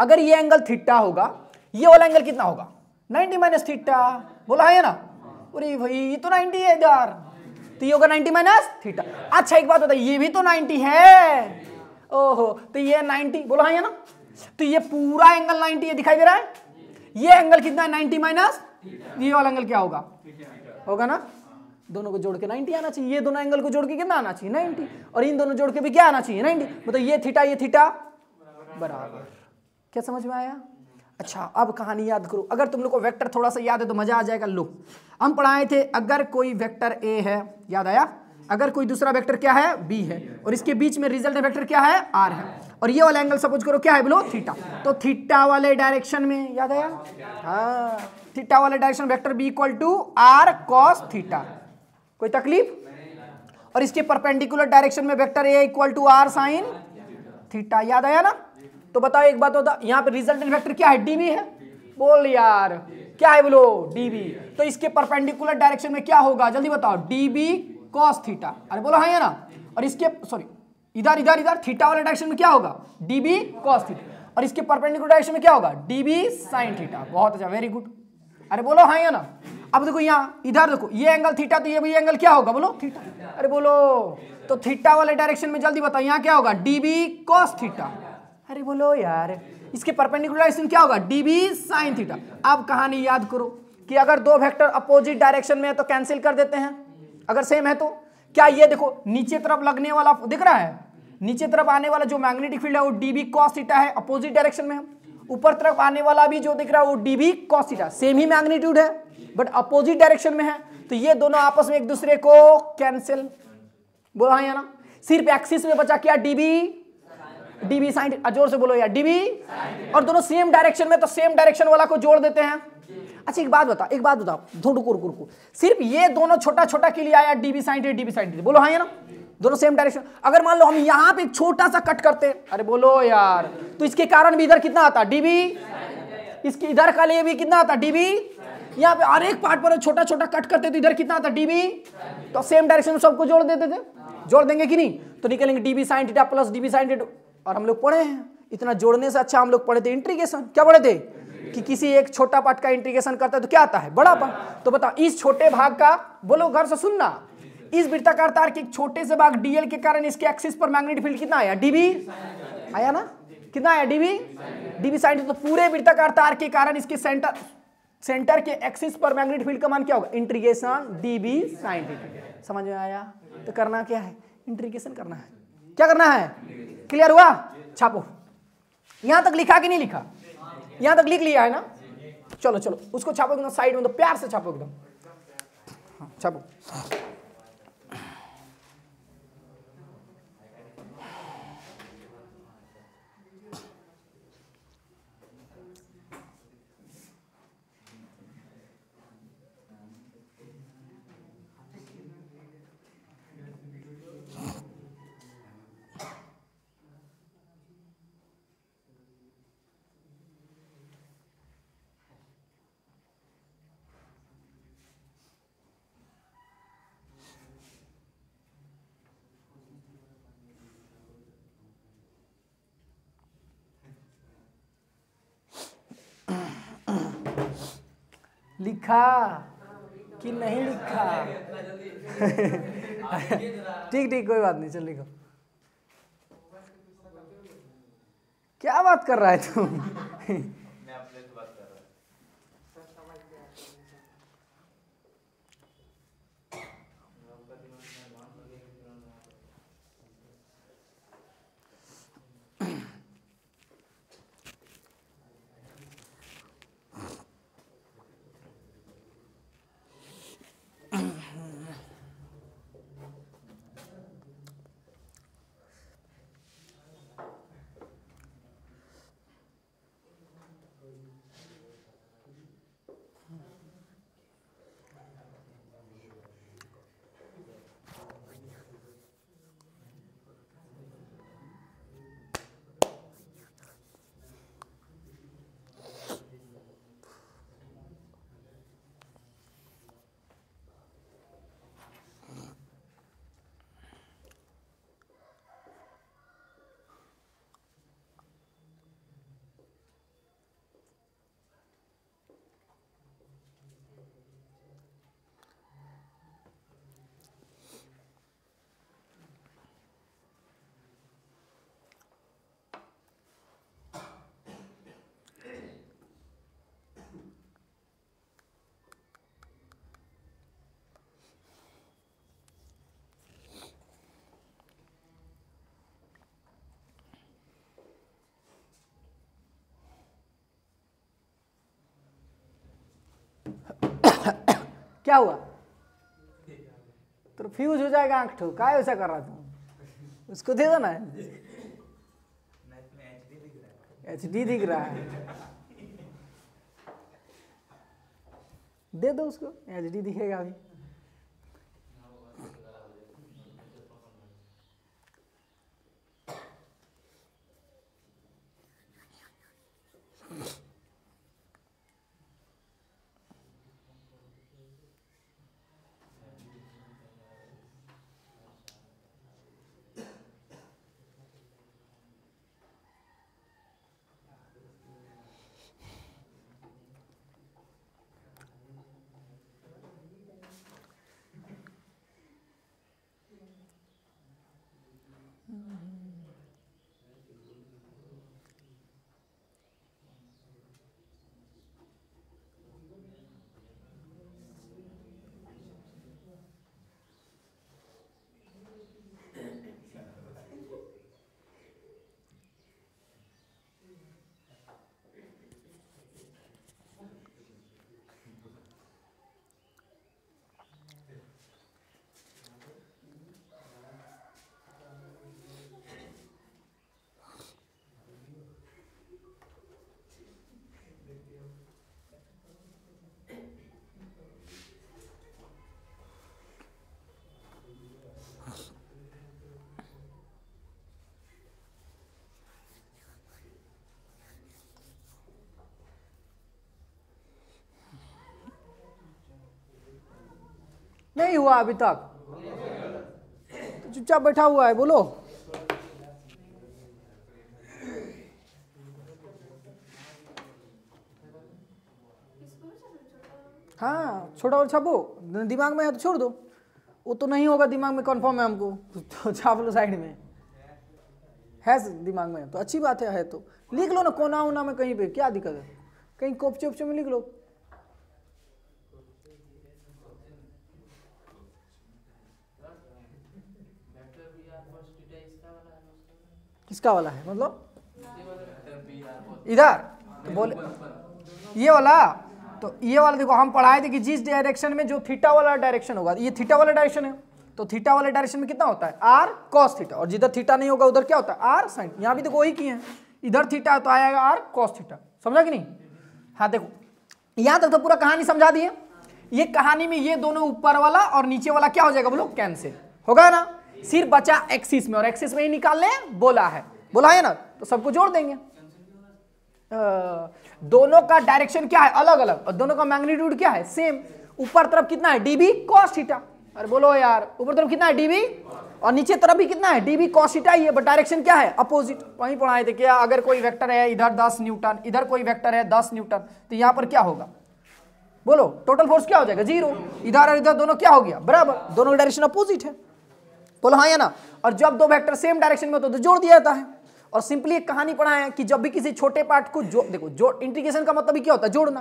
अगर ये एंगल थीटा होगा, ये वाला एंगल कितना होगा, 90 माइनस थीटा, बोला है ना। अरे भाई ये तो 90 है यार, तो ये होगा 90 माइनस थीटा। अच्छा एक बात बताइए, ये भी तो 90 है, ओहो, तो ये 90, बोला है ना, तो ये पूरा एंगल 90 है, दिखाई दे रहा है। ये एंगल कितना है, 90 माइनस ये वाला एंगल क्या होगा, होगा ना, दोनों को जोड़ के 90 आना चाहिए, ये दोनों एंगल को जोड़ के कितना आना चाहिए, 90, और इन दोनों जोड़ के भी क्या आना चाहिए, 90, मतलब ये थीटा बराबर। क्या समझ में आया। अच्छा अब कहानी याद करो, अगर तुम लोग को वेक्टर थोड़ा सा याद है तो मजा आ जाएगा। लो हम पढ़ाए थे, अगर कोई वेक्टर ए है, याद आया, अगर कोई दूसरा वेक्टर क्या है, बी है, और इसके बीच में रिजल्टेंट वेक्टर क्या है, आर है, और ये वाला एंगल सपोज करो क्या है, बोलो थीटा। तो थीटा वाले डायरेक्शन में, याद आया, हाँ, थीटा वाले direction vector B equal to are cos theta, कोई तकलीफ। और इसके परपेंडिकुलर डायरेक्शन में vector A equal to are sine theta, याद आया ना। तो बताओ एक बात होता, यहाँ पे रिजल्टेंट वेक्टर क्या है, डीबी है, बोल यार क्या है, बोलो डीबी। तो इसके परपेंडिकुलर डायरेक्शन में क्या होगा, जल्दी बताओ, डीबी कॉस थीटा, अरे बोलो हाँ, ये ना। और इसके इधर थीटा वाले डायरेक्शन में क्या होगा, डीबी कॉस थीटा, और इसके परपेंडिकुलर डायरेक्शन में क्या होगा, डीबी साइन थीटा, बहुत अच्छा, वेरी गुड, अरे बोलो हाँ, ये ना। अब देखो यहाँ, इधर देखो, ये एंगल थीटा, तो ये भी एंगल क्या होगा, बोलो थीटा, अरे बोलो। तो थीटा वाले डायरेक्शन में जल्दी बताओ, यहाँ क्या होगा, डीबी कॉस थीटा, अरे बोलो यार। इसके परपेंडिकुलर डायरेक्शन क्या होगा, डीबी साइन थीटा। अब कहानी याद करो कि अगर दो वेक्टर अपोजिट डायरेक्शन में है तो कैंसिल कर देते हैं, अगर सेम है तो। क्या ये देखो नीचे तरफ लगने वाला दिख रहा है, नीचे तरफ आने वाला जो मैग्नेटिक फील्ड है वो डीबी कॉस थीटा है, अपोजिट डायरेक्शन में। ऊपर तरफ आने वाला भी जो दिख रहा है वो डीबी कॉस थीटा, सेम ही मैग्नीट्यूड है बट अपोजिट डायरेक्शन में है, तो ये दोनों आपस में एक दूसरे को कैंसिल, बोलो हाँ, या ना। सिर्फ एक्सिस में बचा क्या, डीबी साइन थीटा, जोर से बोलो यार, डीबी, और दोनों सेम डायरेक्शन में, तो सेम डायरेक्शन वाला को जोड़ देते हैं। अच्छा एक बात बताओ, थोड़ा रुको, सिर्फ ये दोनों छोटा छोटा के लिए आया डीबी साइन थीटा, बोलो हाँ, या ना, दोनों सेम डायरेक्शन। अगर मान लो हम यहाँ पे एक छोटा सा कट करते, अरे बोलो यार, तो इसके कारण भी इधर कितना आता, डीबी, इसके इधर का लिए भी कितना आता, डीबी, यहाँ पे हर एक पार्ट पर छोटा छोटा कट करते तो इधर कितना आता, डीबी, तो सेम डायरेक्शन में सबको जोड़ देते थे, जोड़ देंगे कि नहीं, तो निकलेंगे dB sine theta plus dB sine theta. और हम लोग पढ़े हैं, इतना जोड़ने से अच्छा हम लोग पढ़े थे इंटीग्रेशन, क्या पढ़े थे कि किसी एक छोटा पार्ट का इंटीग्रेशन करता है तो क्या आता है, बड़ा पार्ट। तो बताओ इस छोटे भाग का, बोलो घर से सुनना, इस वृत्ताकार तार के छोटे से भाग डीएल के कारण इसके एक्सिस पर मैग्नेटिक फील्ड कितना आया, डीबी आया ना, कितना आया, डीबी साइन थीटा। तो पूरे वृत्ताकार तार के कारण इसके सेंटर के एक्सिस पर मैग्नेटिक फील्ड का मान क्या होगा, इंटीग्रेशन डीबी साइन थीटा। समझ में आया। तो करना क्या है, इंटीग्रेशन करना है, क्या करना है, क्लियर हुआ। छापो, यहां तक लिखा कि नहीं लिखा, यहाँ तक लिख लिया है ना, चलो चलो उसको छापो एकदम साइड में, तो प्यार से छापो एकदम, हाँ छापो। लिखा कि नहीं लिखा? ठीक ठीक कोई बात नहीं, चल लिखो। क्या बात कर रहा है तुम? मैं अपने से बात कर रहा हूँ। क्या हुआ? तो फ्यूज हो जाएगा आंख ठोक, क्या ऐसा कर रहा तुम? उसको दे दो ना, HD दिख रहा है, दे दो उसको, HD दिखेगा अभी। नहीं हुआ अभी तक, तो चुपचाप बैठा हुआ है, बोलो। हाँ छोटा और छापो, दिमाग में है तो छोड़ दो, वो तो नहीं होगा दिमाग में, कंफर्म है हमको, तो छाप लो साइड में, है दिमाग में तो अच्छी बात है तो लिख लो ना, कोना उना में कहीं पे, क्या दिक्कत है, कहीं कोपचे उपचे में लिख लो। किसका वाला है मतलब इधर तो बोले ये वाला, तो ये वाला देखो हम पढ़ाए थे कि जिस डायरेक्शन में जो थीटा वाला डायरेक्शन होगा, ये थीटा वाला डायरेक्शन है, तो थीटा वाले डायरेक्शन में कितना होता है आर कॉस थीटा, और जिधर थीटा नहीं होगा उधर क्या होता है आर साइन। यहाँ भी देखो वही किए हैं, इधर थीटा है तो आएगा आर कॉस थीटा, समझा कि नहीं। हाँ देखो यहाँ तक तो पूरा कहानी समझा दिए। ये कहानी में ये दोनों ऊपर वाला और नीचे वाला क्या हो जाएगा बोलो कैंसिल होगा ना, सिर्फ बचा एक्सिस में, और एक्सिस में ही निकालने बोला है ना, तो सबको जोड़ देंगे। दोनों का डायरेक्शन क्या है अलग अलग, और दोनों का मैग्नीट्यूड क्या है सेम। ऊपर तरफ कितना है डीबी कॉस थीटा, अरे बोलो यार ऊपर तरफ कितना है डीबी, और नीचे तरफ भी कितना है डीबी कॉस थीटा ही है, बट डायरेक्शन क्या है अपोजिट। वहीं पढ़ाए थे क्या, अगर कोई वेक्टर है इधर 10 न्यूटन, इधर कोई वेक्टर है 10 न्यूटन, तो यहाँ पर क्या होगा बोलो टोटल फोर्स क्या हो जाएगा जीरो, इधर और इधर दोनों क्या हो गया बराबर, दोनों डायरेक्शन अपोजिट है, बोलो हाँ या ना। और जब दो वेक्टर सेम डायरेक्शन में होते तो जोड़ दिया जाता है। और सिंपली एक कहानी पढ़ाए हैं कि जब भी किसी छोटे पार्ट को जोड़, देखो जोड़ इंटीग्रेशन का मतलब क्या होता है जोड़ना,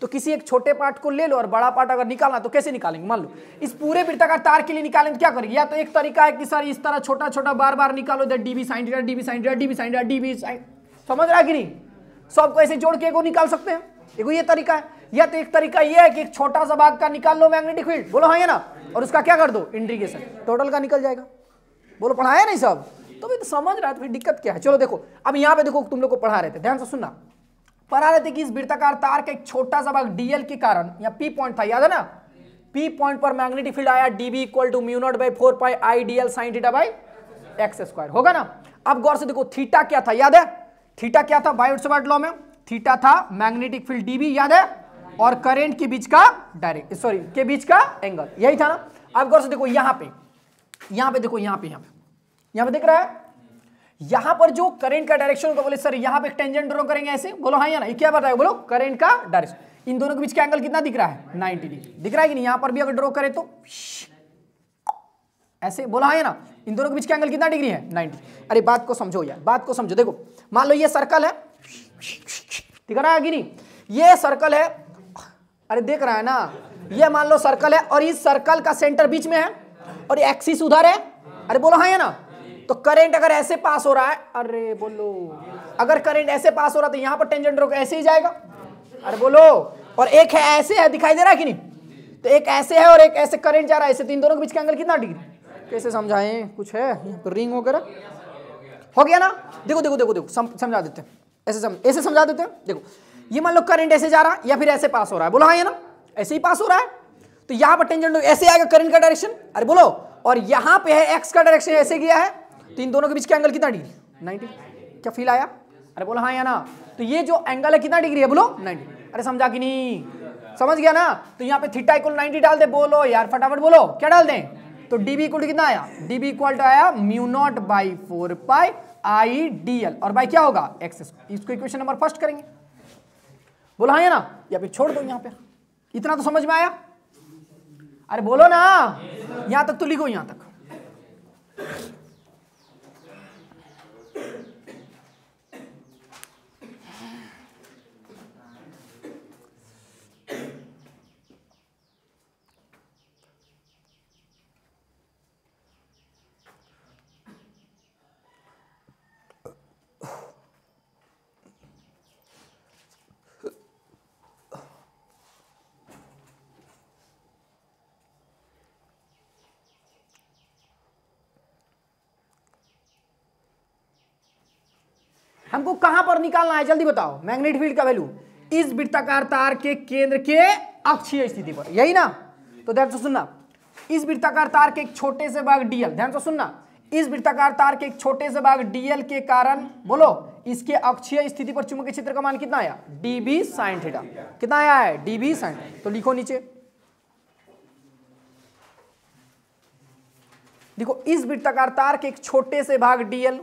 तो किसी एक छोटे पार्ट को ले लो और बड़ा पार्ट अगर निकालना तो कैसे निकालेंगे, मान लो इस पूरे वृत्ताकार तार के लिए निकालेंगे क्या करेंगे, या तो एक तरीका है कि सर इस तरह छोटा छोटा बार बार निकालो, इधर dB sine theta dB sine theta dB sine theta dB sine, समझ रहा है कि नहीं, सबको ऐसे जोड़ के एगो निकाल सकते हैं, एगो ये तरीका है। या तो एक तरीका ये है कि एक छोटा सा भाग का निकाल लो मैग्नेटिक फील्ड, बोलो हाँ या ना, और उसका क्या कर दो इंटीग्रेशन, टोटल का निकल जाएगा, बोलो पढ़ाया नहीं सब, तो मैं तो समझ रहा था फिर दिक्कत क्या है। चलो देखो अब यहाँ पे देखो तुम लोग को पढ़ा रहे थे, ध्यान से सुनना, पढ़ा रहे थे कि इस वृत्ताकार तार का एक छोटा सा भाग डीएल के कारण, या पी पॉइंट था याद है ना, पी पॉइंट पर मैग्नेटिक फील्ड आया dB equal to mu naught by 4 pi I DL sine theta by x square होगा ना। अब गौर से देखो थीटा क्या था याद है, थीटा क्या था बायोट-सवार्ट लॉ में, थीटा था मैग्नेटिक फील्ड डीबी याद है, और करेंट के बीच का डायरेक्ट सॉरी के बीच का एंगल, यही था ना। अब गौर से देखो यहाँ पे देखो यहाँ पे देख रहा है, यहां पर जो करंट का डायरेक्शन होगा बोले सर यहाँ पे टेंजेंट ड्रॉ करेंगे ऐसे, बोलो हाँ या ना, ये क्या बताया बोलो करंट का डायरेक्शन। इन दोनों के बीच का एंगल कितना दिख रहा है 90 डिग्री, दिख रहा है कि नहीं, यहाँ पर भी अगर ड्रॉ करें तो ऐसे, बोलो हाँ या ना, इन दोनों के बीच का एंगल कितना डिग्री है 90। अरे बात को समझो यार, बात को समझो, देखो मान लो ये सर्कल है, दिख रहा है कि नहीं, ये सर्कल है, अरे देख रहा है ना, ये मान लो सर्कल है और इस सर्कल का सेंटर बीच में है और एक्सिस उधर है, अरे बोलो हाँ या ना। तो करंट अगर ऐसे पास हो रहा है, अरे बोलो, अगर करंट ऐसे पास हो रहा है तो यहाँ पर टेंजेंट रोक ऐसे ही जाएगा, अरे बोलो, और एक है ऐसे है, दिखाई दे रहा है कि नहीं, तो एक ऐसे है और एक ऐसे करंट जा रहा है ऐसे, तो इन दोनों के बीच का एंगल कितना डिग्री, कैसे समझाएं, कुछ है रिंग वगैरह हो गया ना। देखो देखो देखो देखो समझा देते हैं, ऐसे समझा देते हैं। देखो ये मान लो करंट ऐसे जा रहा है या फिर ऐसे पास हो रहा है, बोलो हाँ या ना, ऐसे ही पास हो रहा है, तो यहाँ पर टेंजेंट रोक ऐसे आएगा करंट का डायरेक्शन, अरे बोलो, और यहाँ पे है एक्स का डायरेक्शन ऐसे गया है, तो इन दोनों के बीच का एंगल कितना डिग्री 90, क्या फील आया, अरे बोलो हाँ या ना। तो ये जो एंगल है कितना डिग्री है बोलो 90, अरे समझा कि नहीं, समझ गया ना। तो यहाँ पे थीटा इक्वल 90 डाल दे, बोलो यार फटाफट बोलो क्या डाल दें, तो डीबी इक्वल कितना आया, डीबी इक्वल टू आया mu naught by 4 pi I D L और बाई क्या होगा एक्स, इसको इक्वेशन नंबर फर्स्ट करेंगे, बोलो हाँ या ना, या फिर छोड़ दो यहाँ पे, इतना तो समझ में आया, अरे बोलो ना, यहां तक तो लिखो, यहां तक हमको कहां पर निकालना है जल्दी बताओ मैग्नेटिक फील्ड का वैल्यू, इस वृत्ताकार तार के केंद्र के अक्षीय स्थिति पर, यही ना। तो ध्यान से सुनना, इस वृत्ताकार तार के एक छोटे से भाग डीएल, ध्यान से सुनना, इस वृत्ताकार तार के एक छोटे से भाग डीएल के कारण बोलो इसके अक्षीय स्थिति पर चुंबकीय क्षेत्र का मान कितना आया डीबी साइन थीटा, कितना आया है डीबी साइन, तो लिखो नीचे, देखो इस वृत्ताकार तार के एक छोटे से भाग डीएल,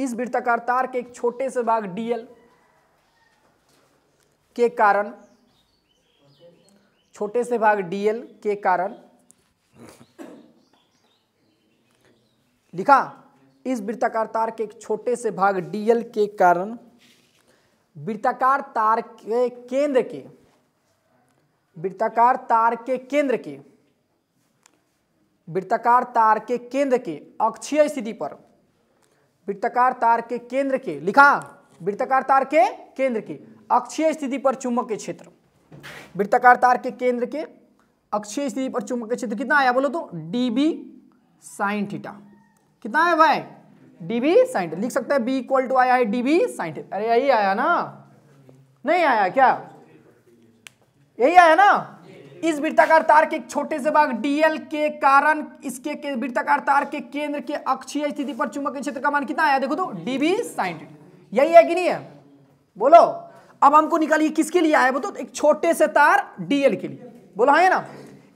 इस वृत्ताकार तार के एक छोटे से भाग डीएल के कारण, छोटे से भाग डीएल के कारण लिखा, इस वृत्ताकार तार के एक छोटे से भाग डीएल के कारण वृत्ताकार तार के केंद्र के, वृत्ताकार तार के केंद्र के, वृत्ताकार तार के केंद्र के अक्षीय स्थिति पर, वृत्ताकार तार के केंद्र के, लिखा वृत्ताकार तार के केंद्र के अक्षीय स्थिति पर चुंबक के क्षेत्र, वृत्ताकार तार के केंद्र के अक्षीय स्थिति पर चुंबक के क्षेत्र कितना आया बोलो तो dB साइन थीटा, कितना है भाई dB साइन थीटा, लिख सकते हैं B इक्वल टू आया है dB साइन थीटा। अरे यही आया ना, नहीं आया क्या, यही आया ना। इस वृत्ताकार तार के एक छोटे से भाग dl के कारण इसके वृत्ताकार तार के केंद्र के अक्षीय स्थिति पर चुंबकीय क्षेत्र का मान कितना आया देखो तो dB साइन थीटा, यही है कि नहीं है बोलो। अब हमको निकालिए किसके लिए आया बोलो तो एक छोटे से तार dl के लिए, बोला है ना,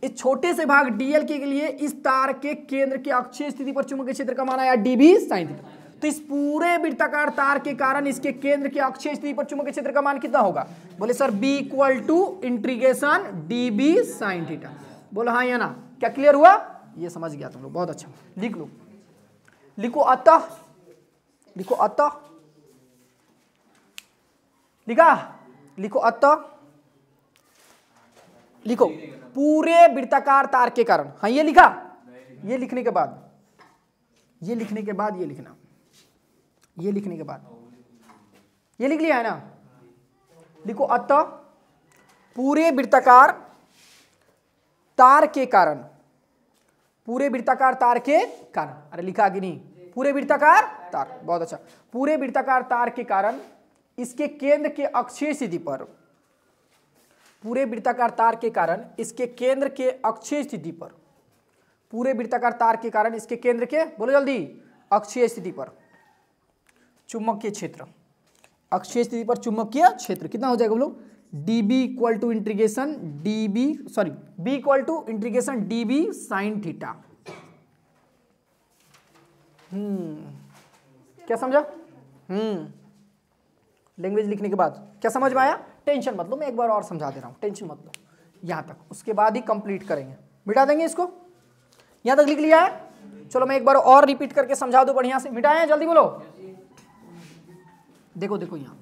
इस छोटे से भाग dl के लिए इस तार के केंद्र के अक्षीय स्थिति पर चुंबकीय क्षेत्र का मान आया dB साइन थीटा। तो इस पूरे वृत्ताकार तार के कारण इसके केंद्र के अक्षीय स्थिति पर चुंबकीय क्षेत्र का मान कितना होगा बोले sir B equal to integration dB sine theta, बोला हाँ या ना। क्या क्लियर हुआ, ये समझ गया तुम लोग, बहुत अच्छा। लिख लो, लिखो अतः, लिखो अतः, लिखा, लिखो अतः, लिखो पूरे वृत्ताकार तार के कारण, हाँ ये लिखा, ये लिखने के बाद, ये लिखने के बाद ये लिखना, ये लिखने के बाद ये लिख लिया है ना। लिखो अतः पूरे वृत्ताकार तार के कारण, पूरे वृत्ताकार तार के कारण, अरे लिखा कि नहीं, पूरे वृत्ताकार तार, बहुत अच्छा, पूरे वृत्ताकार तार के कारण इसके केंद्र के अक्षीय स्थिति पर, पूरे वृत्ताकार तार के कारण इसके केंद्र के अक्षीय स्थिति पर, पूरे वृत्ताकार तार के कारण इसके केंद्र के बोलो जल्दी अक्षीय स्थिति पर चुंबकीय क्षेत्र, अक्षीय स्थिति पर चुंबकीय क्षेत्र कितना हो जाएगा बोलो dB equal to integration dB sorry B equal to integration dB sine theta. क्या समझा, लैंग्वेज लिखने के बाद क्या समझ में आया, टेंशन मत लो, मैं एक बार और समझा दे रहा हूँ, टेंशन मत लो, यहाँ तक उसके बाद ही कंप्लीट करेंगे, मिटा देंगे इसको, यहाँ तक लिख लिया है। चलो मैं एक बार और रिपीट करके समझा दूँ बढ़िया से, मिटाए हैं जल्दी बोलो, देखो देखो यहाँ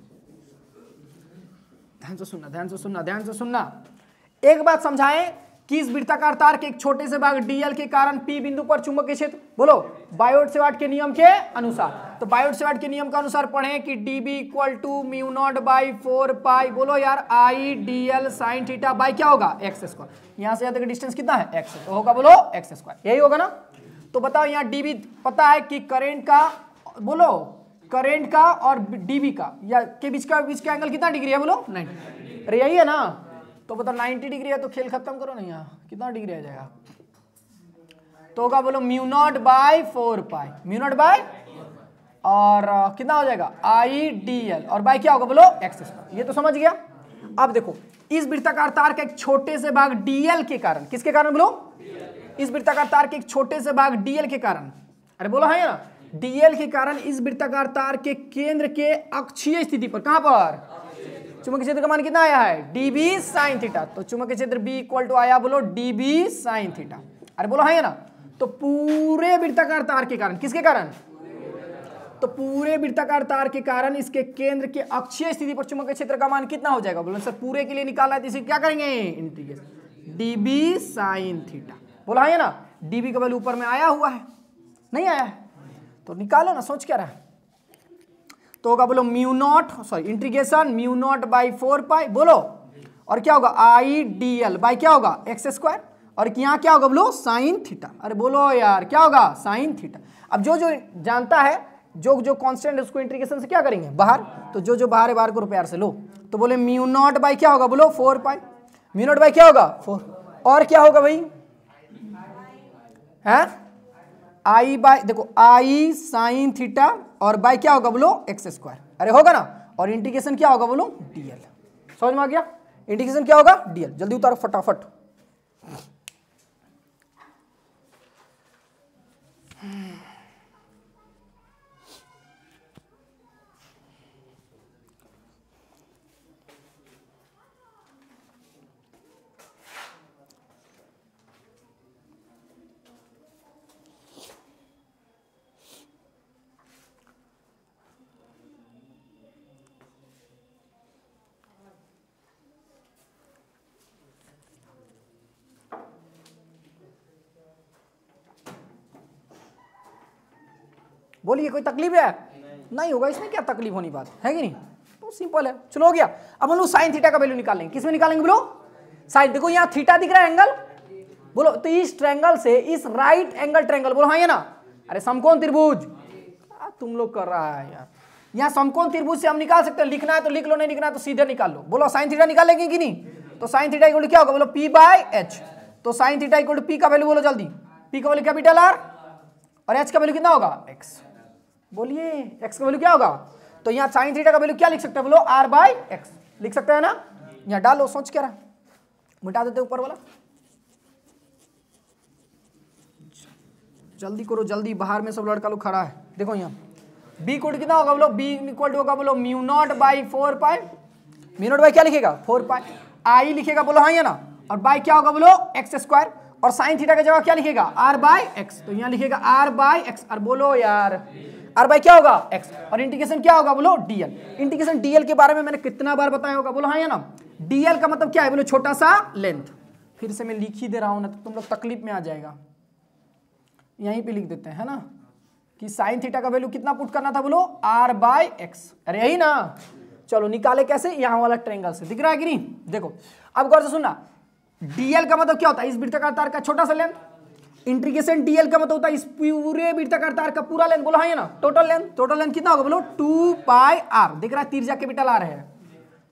ध्यान से सुनना, ध्यान से सुनना, ध्यान से सुनना, एक बात समझाएं कि इस वृत्ताकार तार के एक छोटे से भाग dl के कारण P बिंदु पर चुंबकीय क्षेत्र, बोलो बायोट-सेवार्ट के नियम के अनुसार, तो बायोट-सेवार्ट के नियम के अनुसार पढ़ें कि dB equal to mu naught by 4 pi बोलो यार I dl sine theta by क्या होगा एक्स स्क्वायर, यहाँ से यहाँ तक डिस्टेंस कितना है एक्स तो होगा बोलो एक्स स्क्वायर, यही होगा ना। तो बताओ यहाँ dB पता है कि करेंट का बोलो करंट का और dB का या के बीच का एंगल कितना डिग्री है बोलो 90, अरे यही है ना। तो बताओ 90 डिग्री है तो खेल खत्म करो ना, यहाँ कितना डिग्री आ जाएगा तो होगा बोलो mu naught by 4 pi, mu naught by और कितना हो जाएगा आई dl और बाई क्या होगा बोलो एक्स स्क्वायर, ये तो समझ गया। अब देखो इस वृत्ताकार तार के एक छोटे से भाग dl के कारण, किसके कारण बोलो, इस वृत्ताकार तार के एक छोटे से भाग dl के कारण, अरे बोलो है ना dl के कारण इस वृत्ताकार तार के केंद्र के अक्षीय स्थिति पर, कहां पर चुंबकीय क्षेत्र का मान कितना आया है dB साइन थीटा, तो चुंबकीय क्षेत्र B इक्वल टू आया बोलो dB साइन थीटा, अरे बोलो है ना। तो पूरे वृत्ताकार तार के कारण, किसके कारण, तो पूरे वृत्ताकार तार के कारण इसके केंद्र के अक्षीय स्थिति पर चुंबकीय क्षेत्र का मान कितना हो जाएगा बोलो सर, पूरे के लिए निकाला है तो इसे क्या करेंगे इंटीग्रेशन dB साइन थीटा, बोला है ना। dB का वैल्यू ऊपर में आया हुआ है नहीं आया है तो निकालो ना, सोच क्या रहा है, तो होगा बोलो mu naught sorry integration mu naught by 4 pi बोलो और क्या होगा आई dl बाई क्या होगा एक्स स्क्वायर और यहाँ क्या होगा बोलो साइन थीटा, अरे बोलो यार क्या होगा साइन थीटा। अब जो जो जानता है जो जो कांस्टेंट है उसको इंटीग्रेशन से क्या करेंगे बाहर, तो जो जो बाहर है बाहर को रुपये से लो, तो बोले म्यू नॉट बाई क्या होगा बोलो 4 पाई, म्यू नॉट बाई क्या होगा 4 और क्या होगा भाई है आई बाई देखो आई साइन थीटा और बाई क्या होगा बोलो एक्स स्क्वायर, अरे होगा ना, और इंटीग्रेशन क्या होगा बोलो dl, समझ में आ गया, इंटीग्रेशन क्या होगा dl, जल्दी उतारो फटाफट। बोलिए कोई तकलीफ है? नहीं होगा, इसमें क्या तकलीफ होनी बात है कि नहीं, तो सिंपल है। चलो हो गया। अब हम लोग साइन थीटा का वैल्यू निकालेंगे, किसमें निकालेंगे बोलो? साइन। देखो यहाँ थीटा दिख रहा है एंगल, बोलो तो इस ट्रायंगल से, इस राइट एंगल ट्रायंगल बोलो, हाँ ये ना, अरे समकोण त्रिभुज तुम लोग कर रहा है यार। यहाँ समकोण त्रिभुज से हम निकाल सकते हैं, लिखना है तो लिख लो, नहीं लिखना है तो सीधे निकाल लो। बोलो साइन थीटा निकालेंगे कि नहीं, तो साइन थीटा इक्वल क्या होगा बोलो? P by H. तो साइन थीटा इक्वल पी का वैल्यू बोलो जल्दी, पी का वैल्यू कैपिटल आर और एच का वैल्यू कितना होगा एक्स। बोलिए एक्स का वैल्यू क्या होगा? तो यहाँ साइन थीटा का वैल्यू क्या लिख सकते हैं बोलो? आर बाय एक्स लिख सकते हैं ना। यहाँ डालो, सोच क्या रहा, मिटा देते ऊपर वाला, जल्दी करो जल्दी, बाहर में सब लड़का लोग खड़ा है। देखो यहाँ b कोड कितना होगा बोलो? b इक्वल टू होगा बोलो mu naught by 4 pi, mu naught by क्या लिखेगा 4 पाई, आई लिखेगा बोलो हाँ या ना, और बाई क्या होगा बोलो एक्स स्क्वायर, और साइन थीटा की जगह क्या लिखेगा आर बाई एक्स। तो यहाँ लिखेगा आर बाई एक्स, और बोलो यार आर बाई क्या होगा एक्स, और इंटीग्रेशन क्या होगा बोलो D L. Integration D L के बारे में मैंने कितना बार बताया होगा बोलो हाँ या ना। डी एल का मतलब क्या है बोलो? छोटा सा लेंथ। फिर से मैं लिख ही दे रहा हूँ ना, तो तुम लोग तकलीफ में आ जाएगा, यहीं पे लिख देते हैं ना कि साइन थीटा का वैल्यू कितना पुट करना था बोलो? आर बाय एक्स, अरे यही ना। चलो निकाले कैसे, यहाँ वाला ट्रेंगल से, दिख रहा है कि नहीं? देखो अब गौर से सुनना, डीएल का मतलब क्या होता है? इस वृत्ताकार तार का छोटा सा लेंथ। इंटीग्रेशन डीएल का मतलब होता है इस पूरे वृत्ताकार तार का पूरा लेंथ, बोलो हाँ ये ना, टोटल लेंथ। टोटल लेंथ कितना होगा बोलो? 2 पाई आर, दिख रहा है त्रिज्या कैपिटल आर है,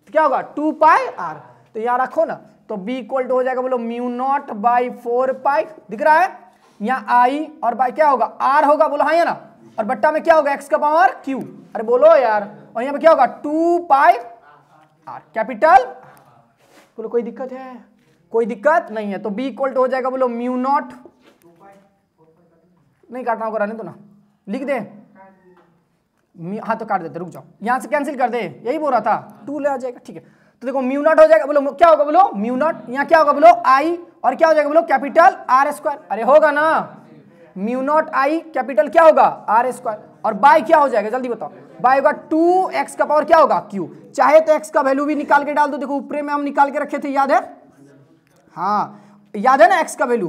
तो क्या होगा 2 पाई आर। तो यहाँ रखो ना, तो बी इक्वल टू हो जाएगा बोलो म्यू नॉट बाई 4 पाई, दिख रहा है यहाँ आई और बाय क्या होगा आर होगा बोलो हाँ या ना, और बट्टा में क्या होगा एक्स का पावर क्यू, अरे बोलो यार, और यहाँ पे क्या होगा 2 पाई आर कैपिटल। बोलो कोई दिक्कत है? कोई दिक्कत नहीं है। तो बी इक्वल टू हो जाएगा बोलो म्यू नॉट, नहीं काटना होगा, रहने दो ना, लिख दे, हाँ तो काट देते, रुक जाओ, यहाँ से कैंसिल कर दे, यही बोल रहा था, 2 ले आ जाएगा, ठीक है। तो देखो म्यू नॉट हो जाएगा बोलो क्या होगा बोलो म्यू नॉट, यहाँ क्या होगा बोलो आई, और क्या हो जाएगा बोलो कैपिटल आर स्क्वायर, अरे होगा ना म्यू नॉट आई कैपिटल क्या होगा आर स्क्वायर, और बाय क्या हो जाएगा जल्दी बताओ? बाय होगा 2x का पावर क्या होगा क्यू। चाहे तो x का वैल्यू भी निकाल के डाल दो, देखो ऊपर में हम निकाल के रखे थे, याद है? हाँ याद है ना, x का वैल्यू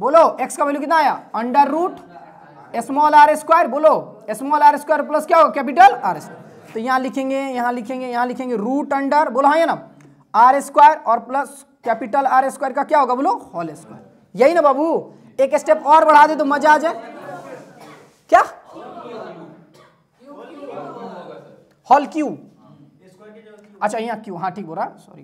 बोलो, x का वैल्यू कितना आया? Under root small are square, बोलो स्मॉल आर स्क्वायर प्लस क्या होगा कैपिटल आर स्क्वायर। तो यहाँ लिखेंगे, यहाँ लिखेंगे, यहाँ लिखेंगे रूट अंडर बोलो हाँ ना आर स्क्वायर और प्लस कैपिटल आर स्क्वायर का क्या होगा बोलो होल स्क्वायर, यही ना बाबू। एक स्टेप और बढ़ा दे तो मजा आ जाए। क्या होल क्यू, अच्छा यहाँ क्यू, हाँ ठीक बोल रहा, सॉरी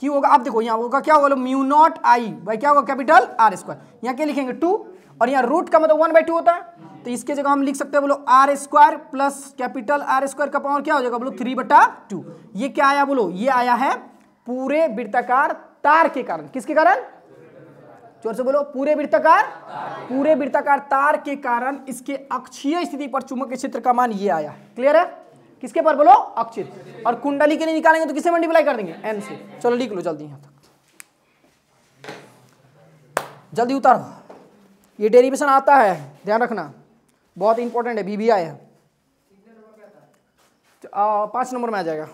क्यू होगा। आप देखो यहाँ होगा क्या होगा म्यू नॉट आई भाई क्या होगा कैपिटल आर स्क्वायर, यहाँ क्या लिखेंगे 2, और यहाँ रूट का मतलब 1/2 होता है, तो इसके जगह हम लिख सकते हैं बोलो are square plus capital R square का पावर क्या हो जाएगा बोलो 3/2। ये क्या आया बोलो? ये आया है पूरे वृत्ताकार तार के कारण। किसके कारण? जोर से बोलो, पूरे वृत्ताकार, पूरे वृत्ताकार तार के कारण इसके अक्षीय स्थिति पर चुंबकीय क्षेत्र का मान ये आया। क्लियर है? किसके पर बोलो? अक्षीय। और कुंडली के लिए निकालेंगे तो किसे मल्टीप्लाई कर देंगे? एन से। चलो लिख लो जल्दी, यहां तक जल्दी उतारो, ये डेरिवेशन आता है, ध्यान रखना बहुत इंपॉर्टेंट है, बीबीआई है, 5 नंबर में आ जाएगा।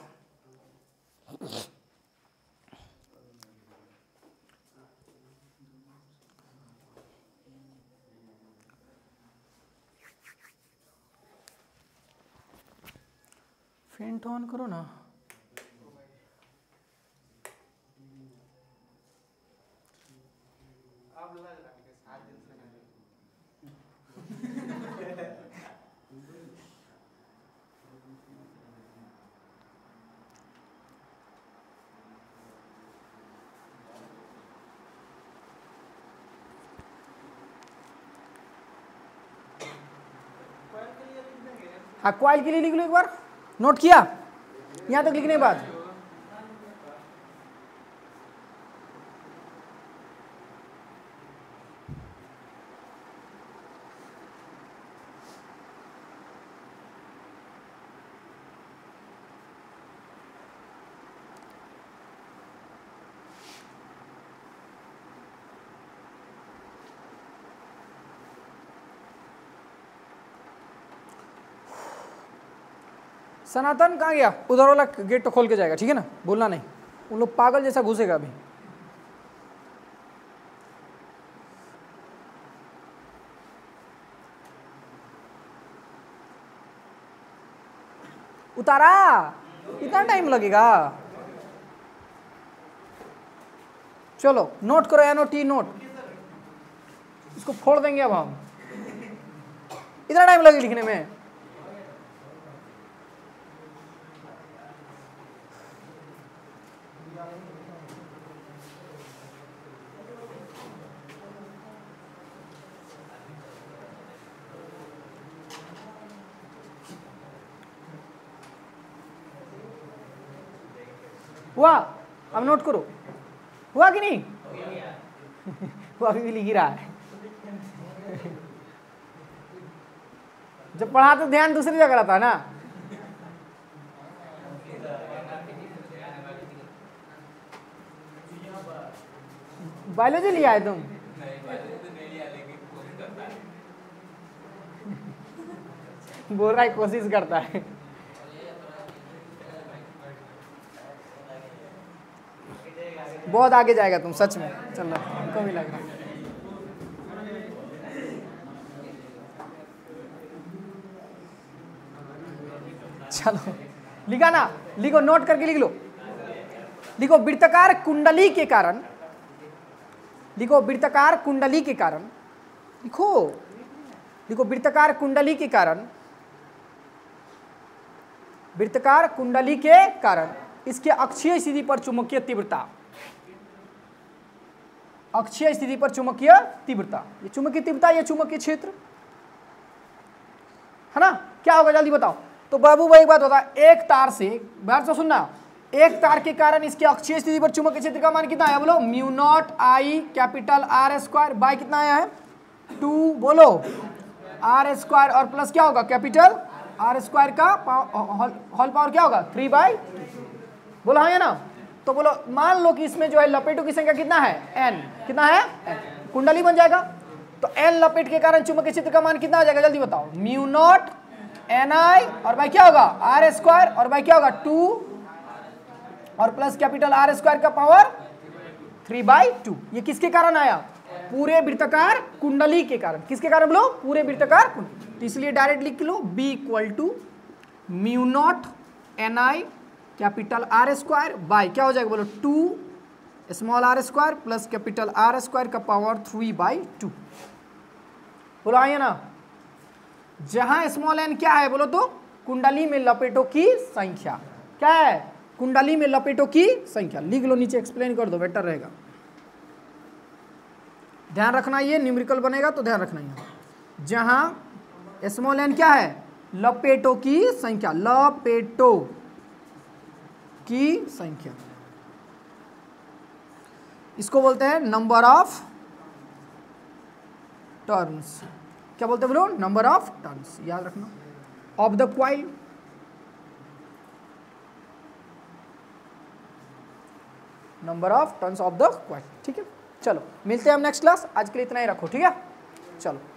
फेंट ऑन करो ना, हाँ क्वाइल के लिए लिख लो एक बार, नोट किया यहां तक लिखने के बाद। सनातन कहाँ गया? उधर वाला गेट तो खोल के जाएगा, ठीक है ना, बोलना नहीं, उन लोग पागल जैसा घुसेगा अभी। उतारा, कितना टाइम लगेगा? चलो नोट करो NOT नोट, इसको फोड़ देंगे अब हम। इतना टाइम लगे लिखने में? हुआ? अब नोट करो, हुआ कि नहीं? वो अभी भी लिख ही रहा है। जब पढ़ा तो ध्यान दूसरी जगह रहता है ना। बायोलॉजी लिया है तुम? बोल रहा है कोशिश करता है। बहुत आगे जाएगा तुम सच में, चलो हमको भी लग रहा है। चलो लिखा ना, लिखो नोट करके लिख लो। लिखो वृत्ताकार कुंडली के कारण, लिखो वृत्ताकार कुंडली के कारण, लिखो लिखो वृत्ताकार कुंडली के कारण, वृत्ताकार कुंडली के कारण इसके अक्षीय स्थिति पर चुंबकीय तीव्रता, अक्षीय स्थिति पर चुंबकीय तीव्रता, ये चुंबकीय तीव्रता, ये चुंबकीय क्षेत्र है ना। क्या होगा जल्दी बताओ? तो बाबू भाई एक बात होता है, एक तार से, बाहर से सुनना, एक तार के कारण इसके अक्षीय स्थिति पर चुंबकीय क्षेत्र का मान कितना आया बोलो? Mu naught I capital R square by कितना आया है? 2 बोलो, आर स्क्वायर और प्लस क्या होगा? कैपिटल आर स्क्वायर का हॉल पावर क्या होगा? 3/2 बोलो, हाँ या ना? तो बोलो मान लो कि इसमें जो है लपेटों की संख्या कितना है? n, कितना है? n, कुंडली बन जाएगा। तो n लपेट के कारण चुंबकीय क्षेत्र का मान कितना आ जाएगा जल्दी बताओ? म्यू नॉट ni और भाई क्या होगा? आर स्क्वायर और भाई क्या होगा? 2 और प्लस कैपिटल आर स्क्वायर का पावर 3/2। ये किसके कारण आया? पूरे वृत्ताकार कुंडली के कारण। किसके कारण बोलो? पूरे वृत्ताकार कुंडली। तो इसलिए डायरेक्ट लिख लो B = μ0 ni capital R square by क्या हो जाएगा बोलो? 2 small are square plus capital R square का पावर 3/2 बोलो, आइए ना। जहां स्मॉल n क्या है बोलो? तो कुंडली में लपेटों की संख्या, क्या है? कुंडली में लपेटों की संख्या। लिख लो, नीचे एक्सप्लेन कर दो, बेटर रहेगा। ध्यान रखना, ये न्यूमेरिकल बनेगा तो ध्यान रखना है। जहां स्मॉल n क्या है? लपेटों की संख्या, लपेटों की संख्या, इसको बोलते हैं नंबर ऑफ टर्न्स। क्या बोलते हैं बोलो? नंबर ऑफ टर्न्स, याद रखना। Of the coil, number of turns of the coil, ठीक है। चलो मिलते हैं हम नेक्स्ट क्लास, आज के लिए इतना ही रखो, ठीक है। चलो।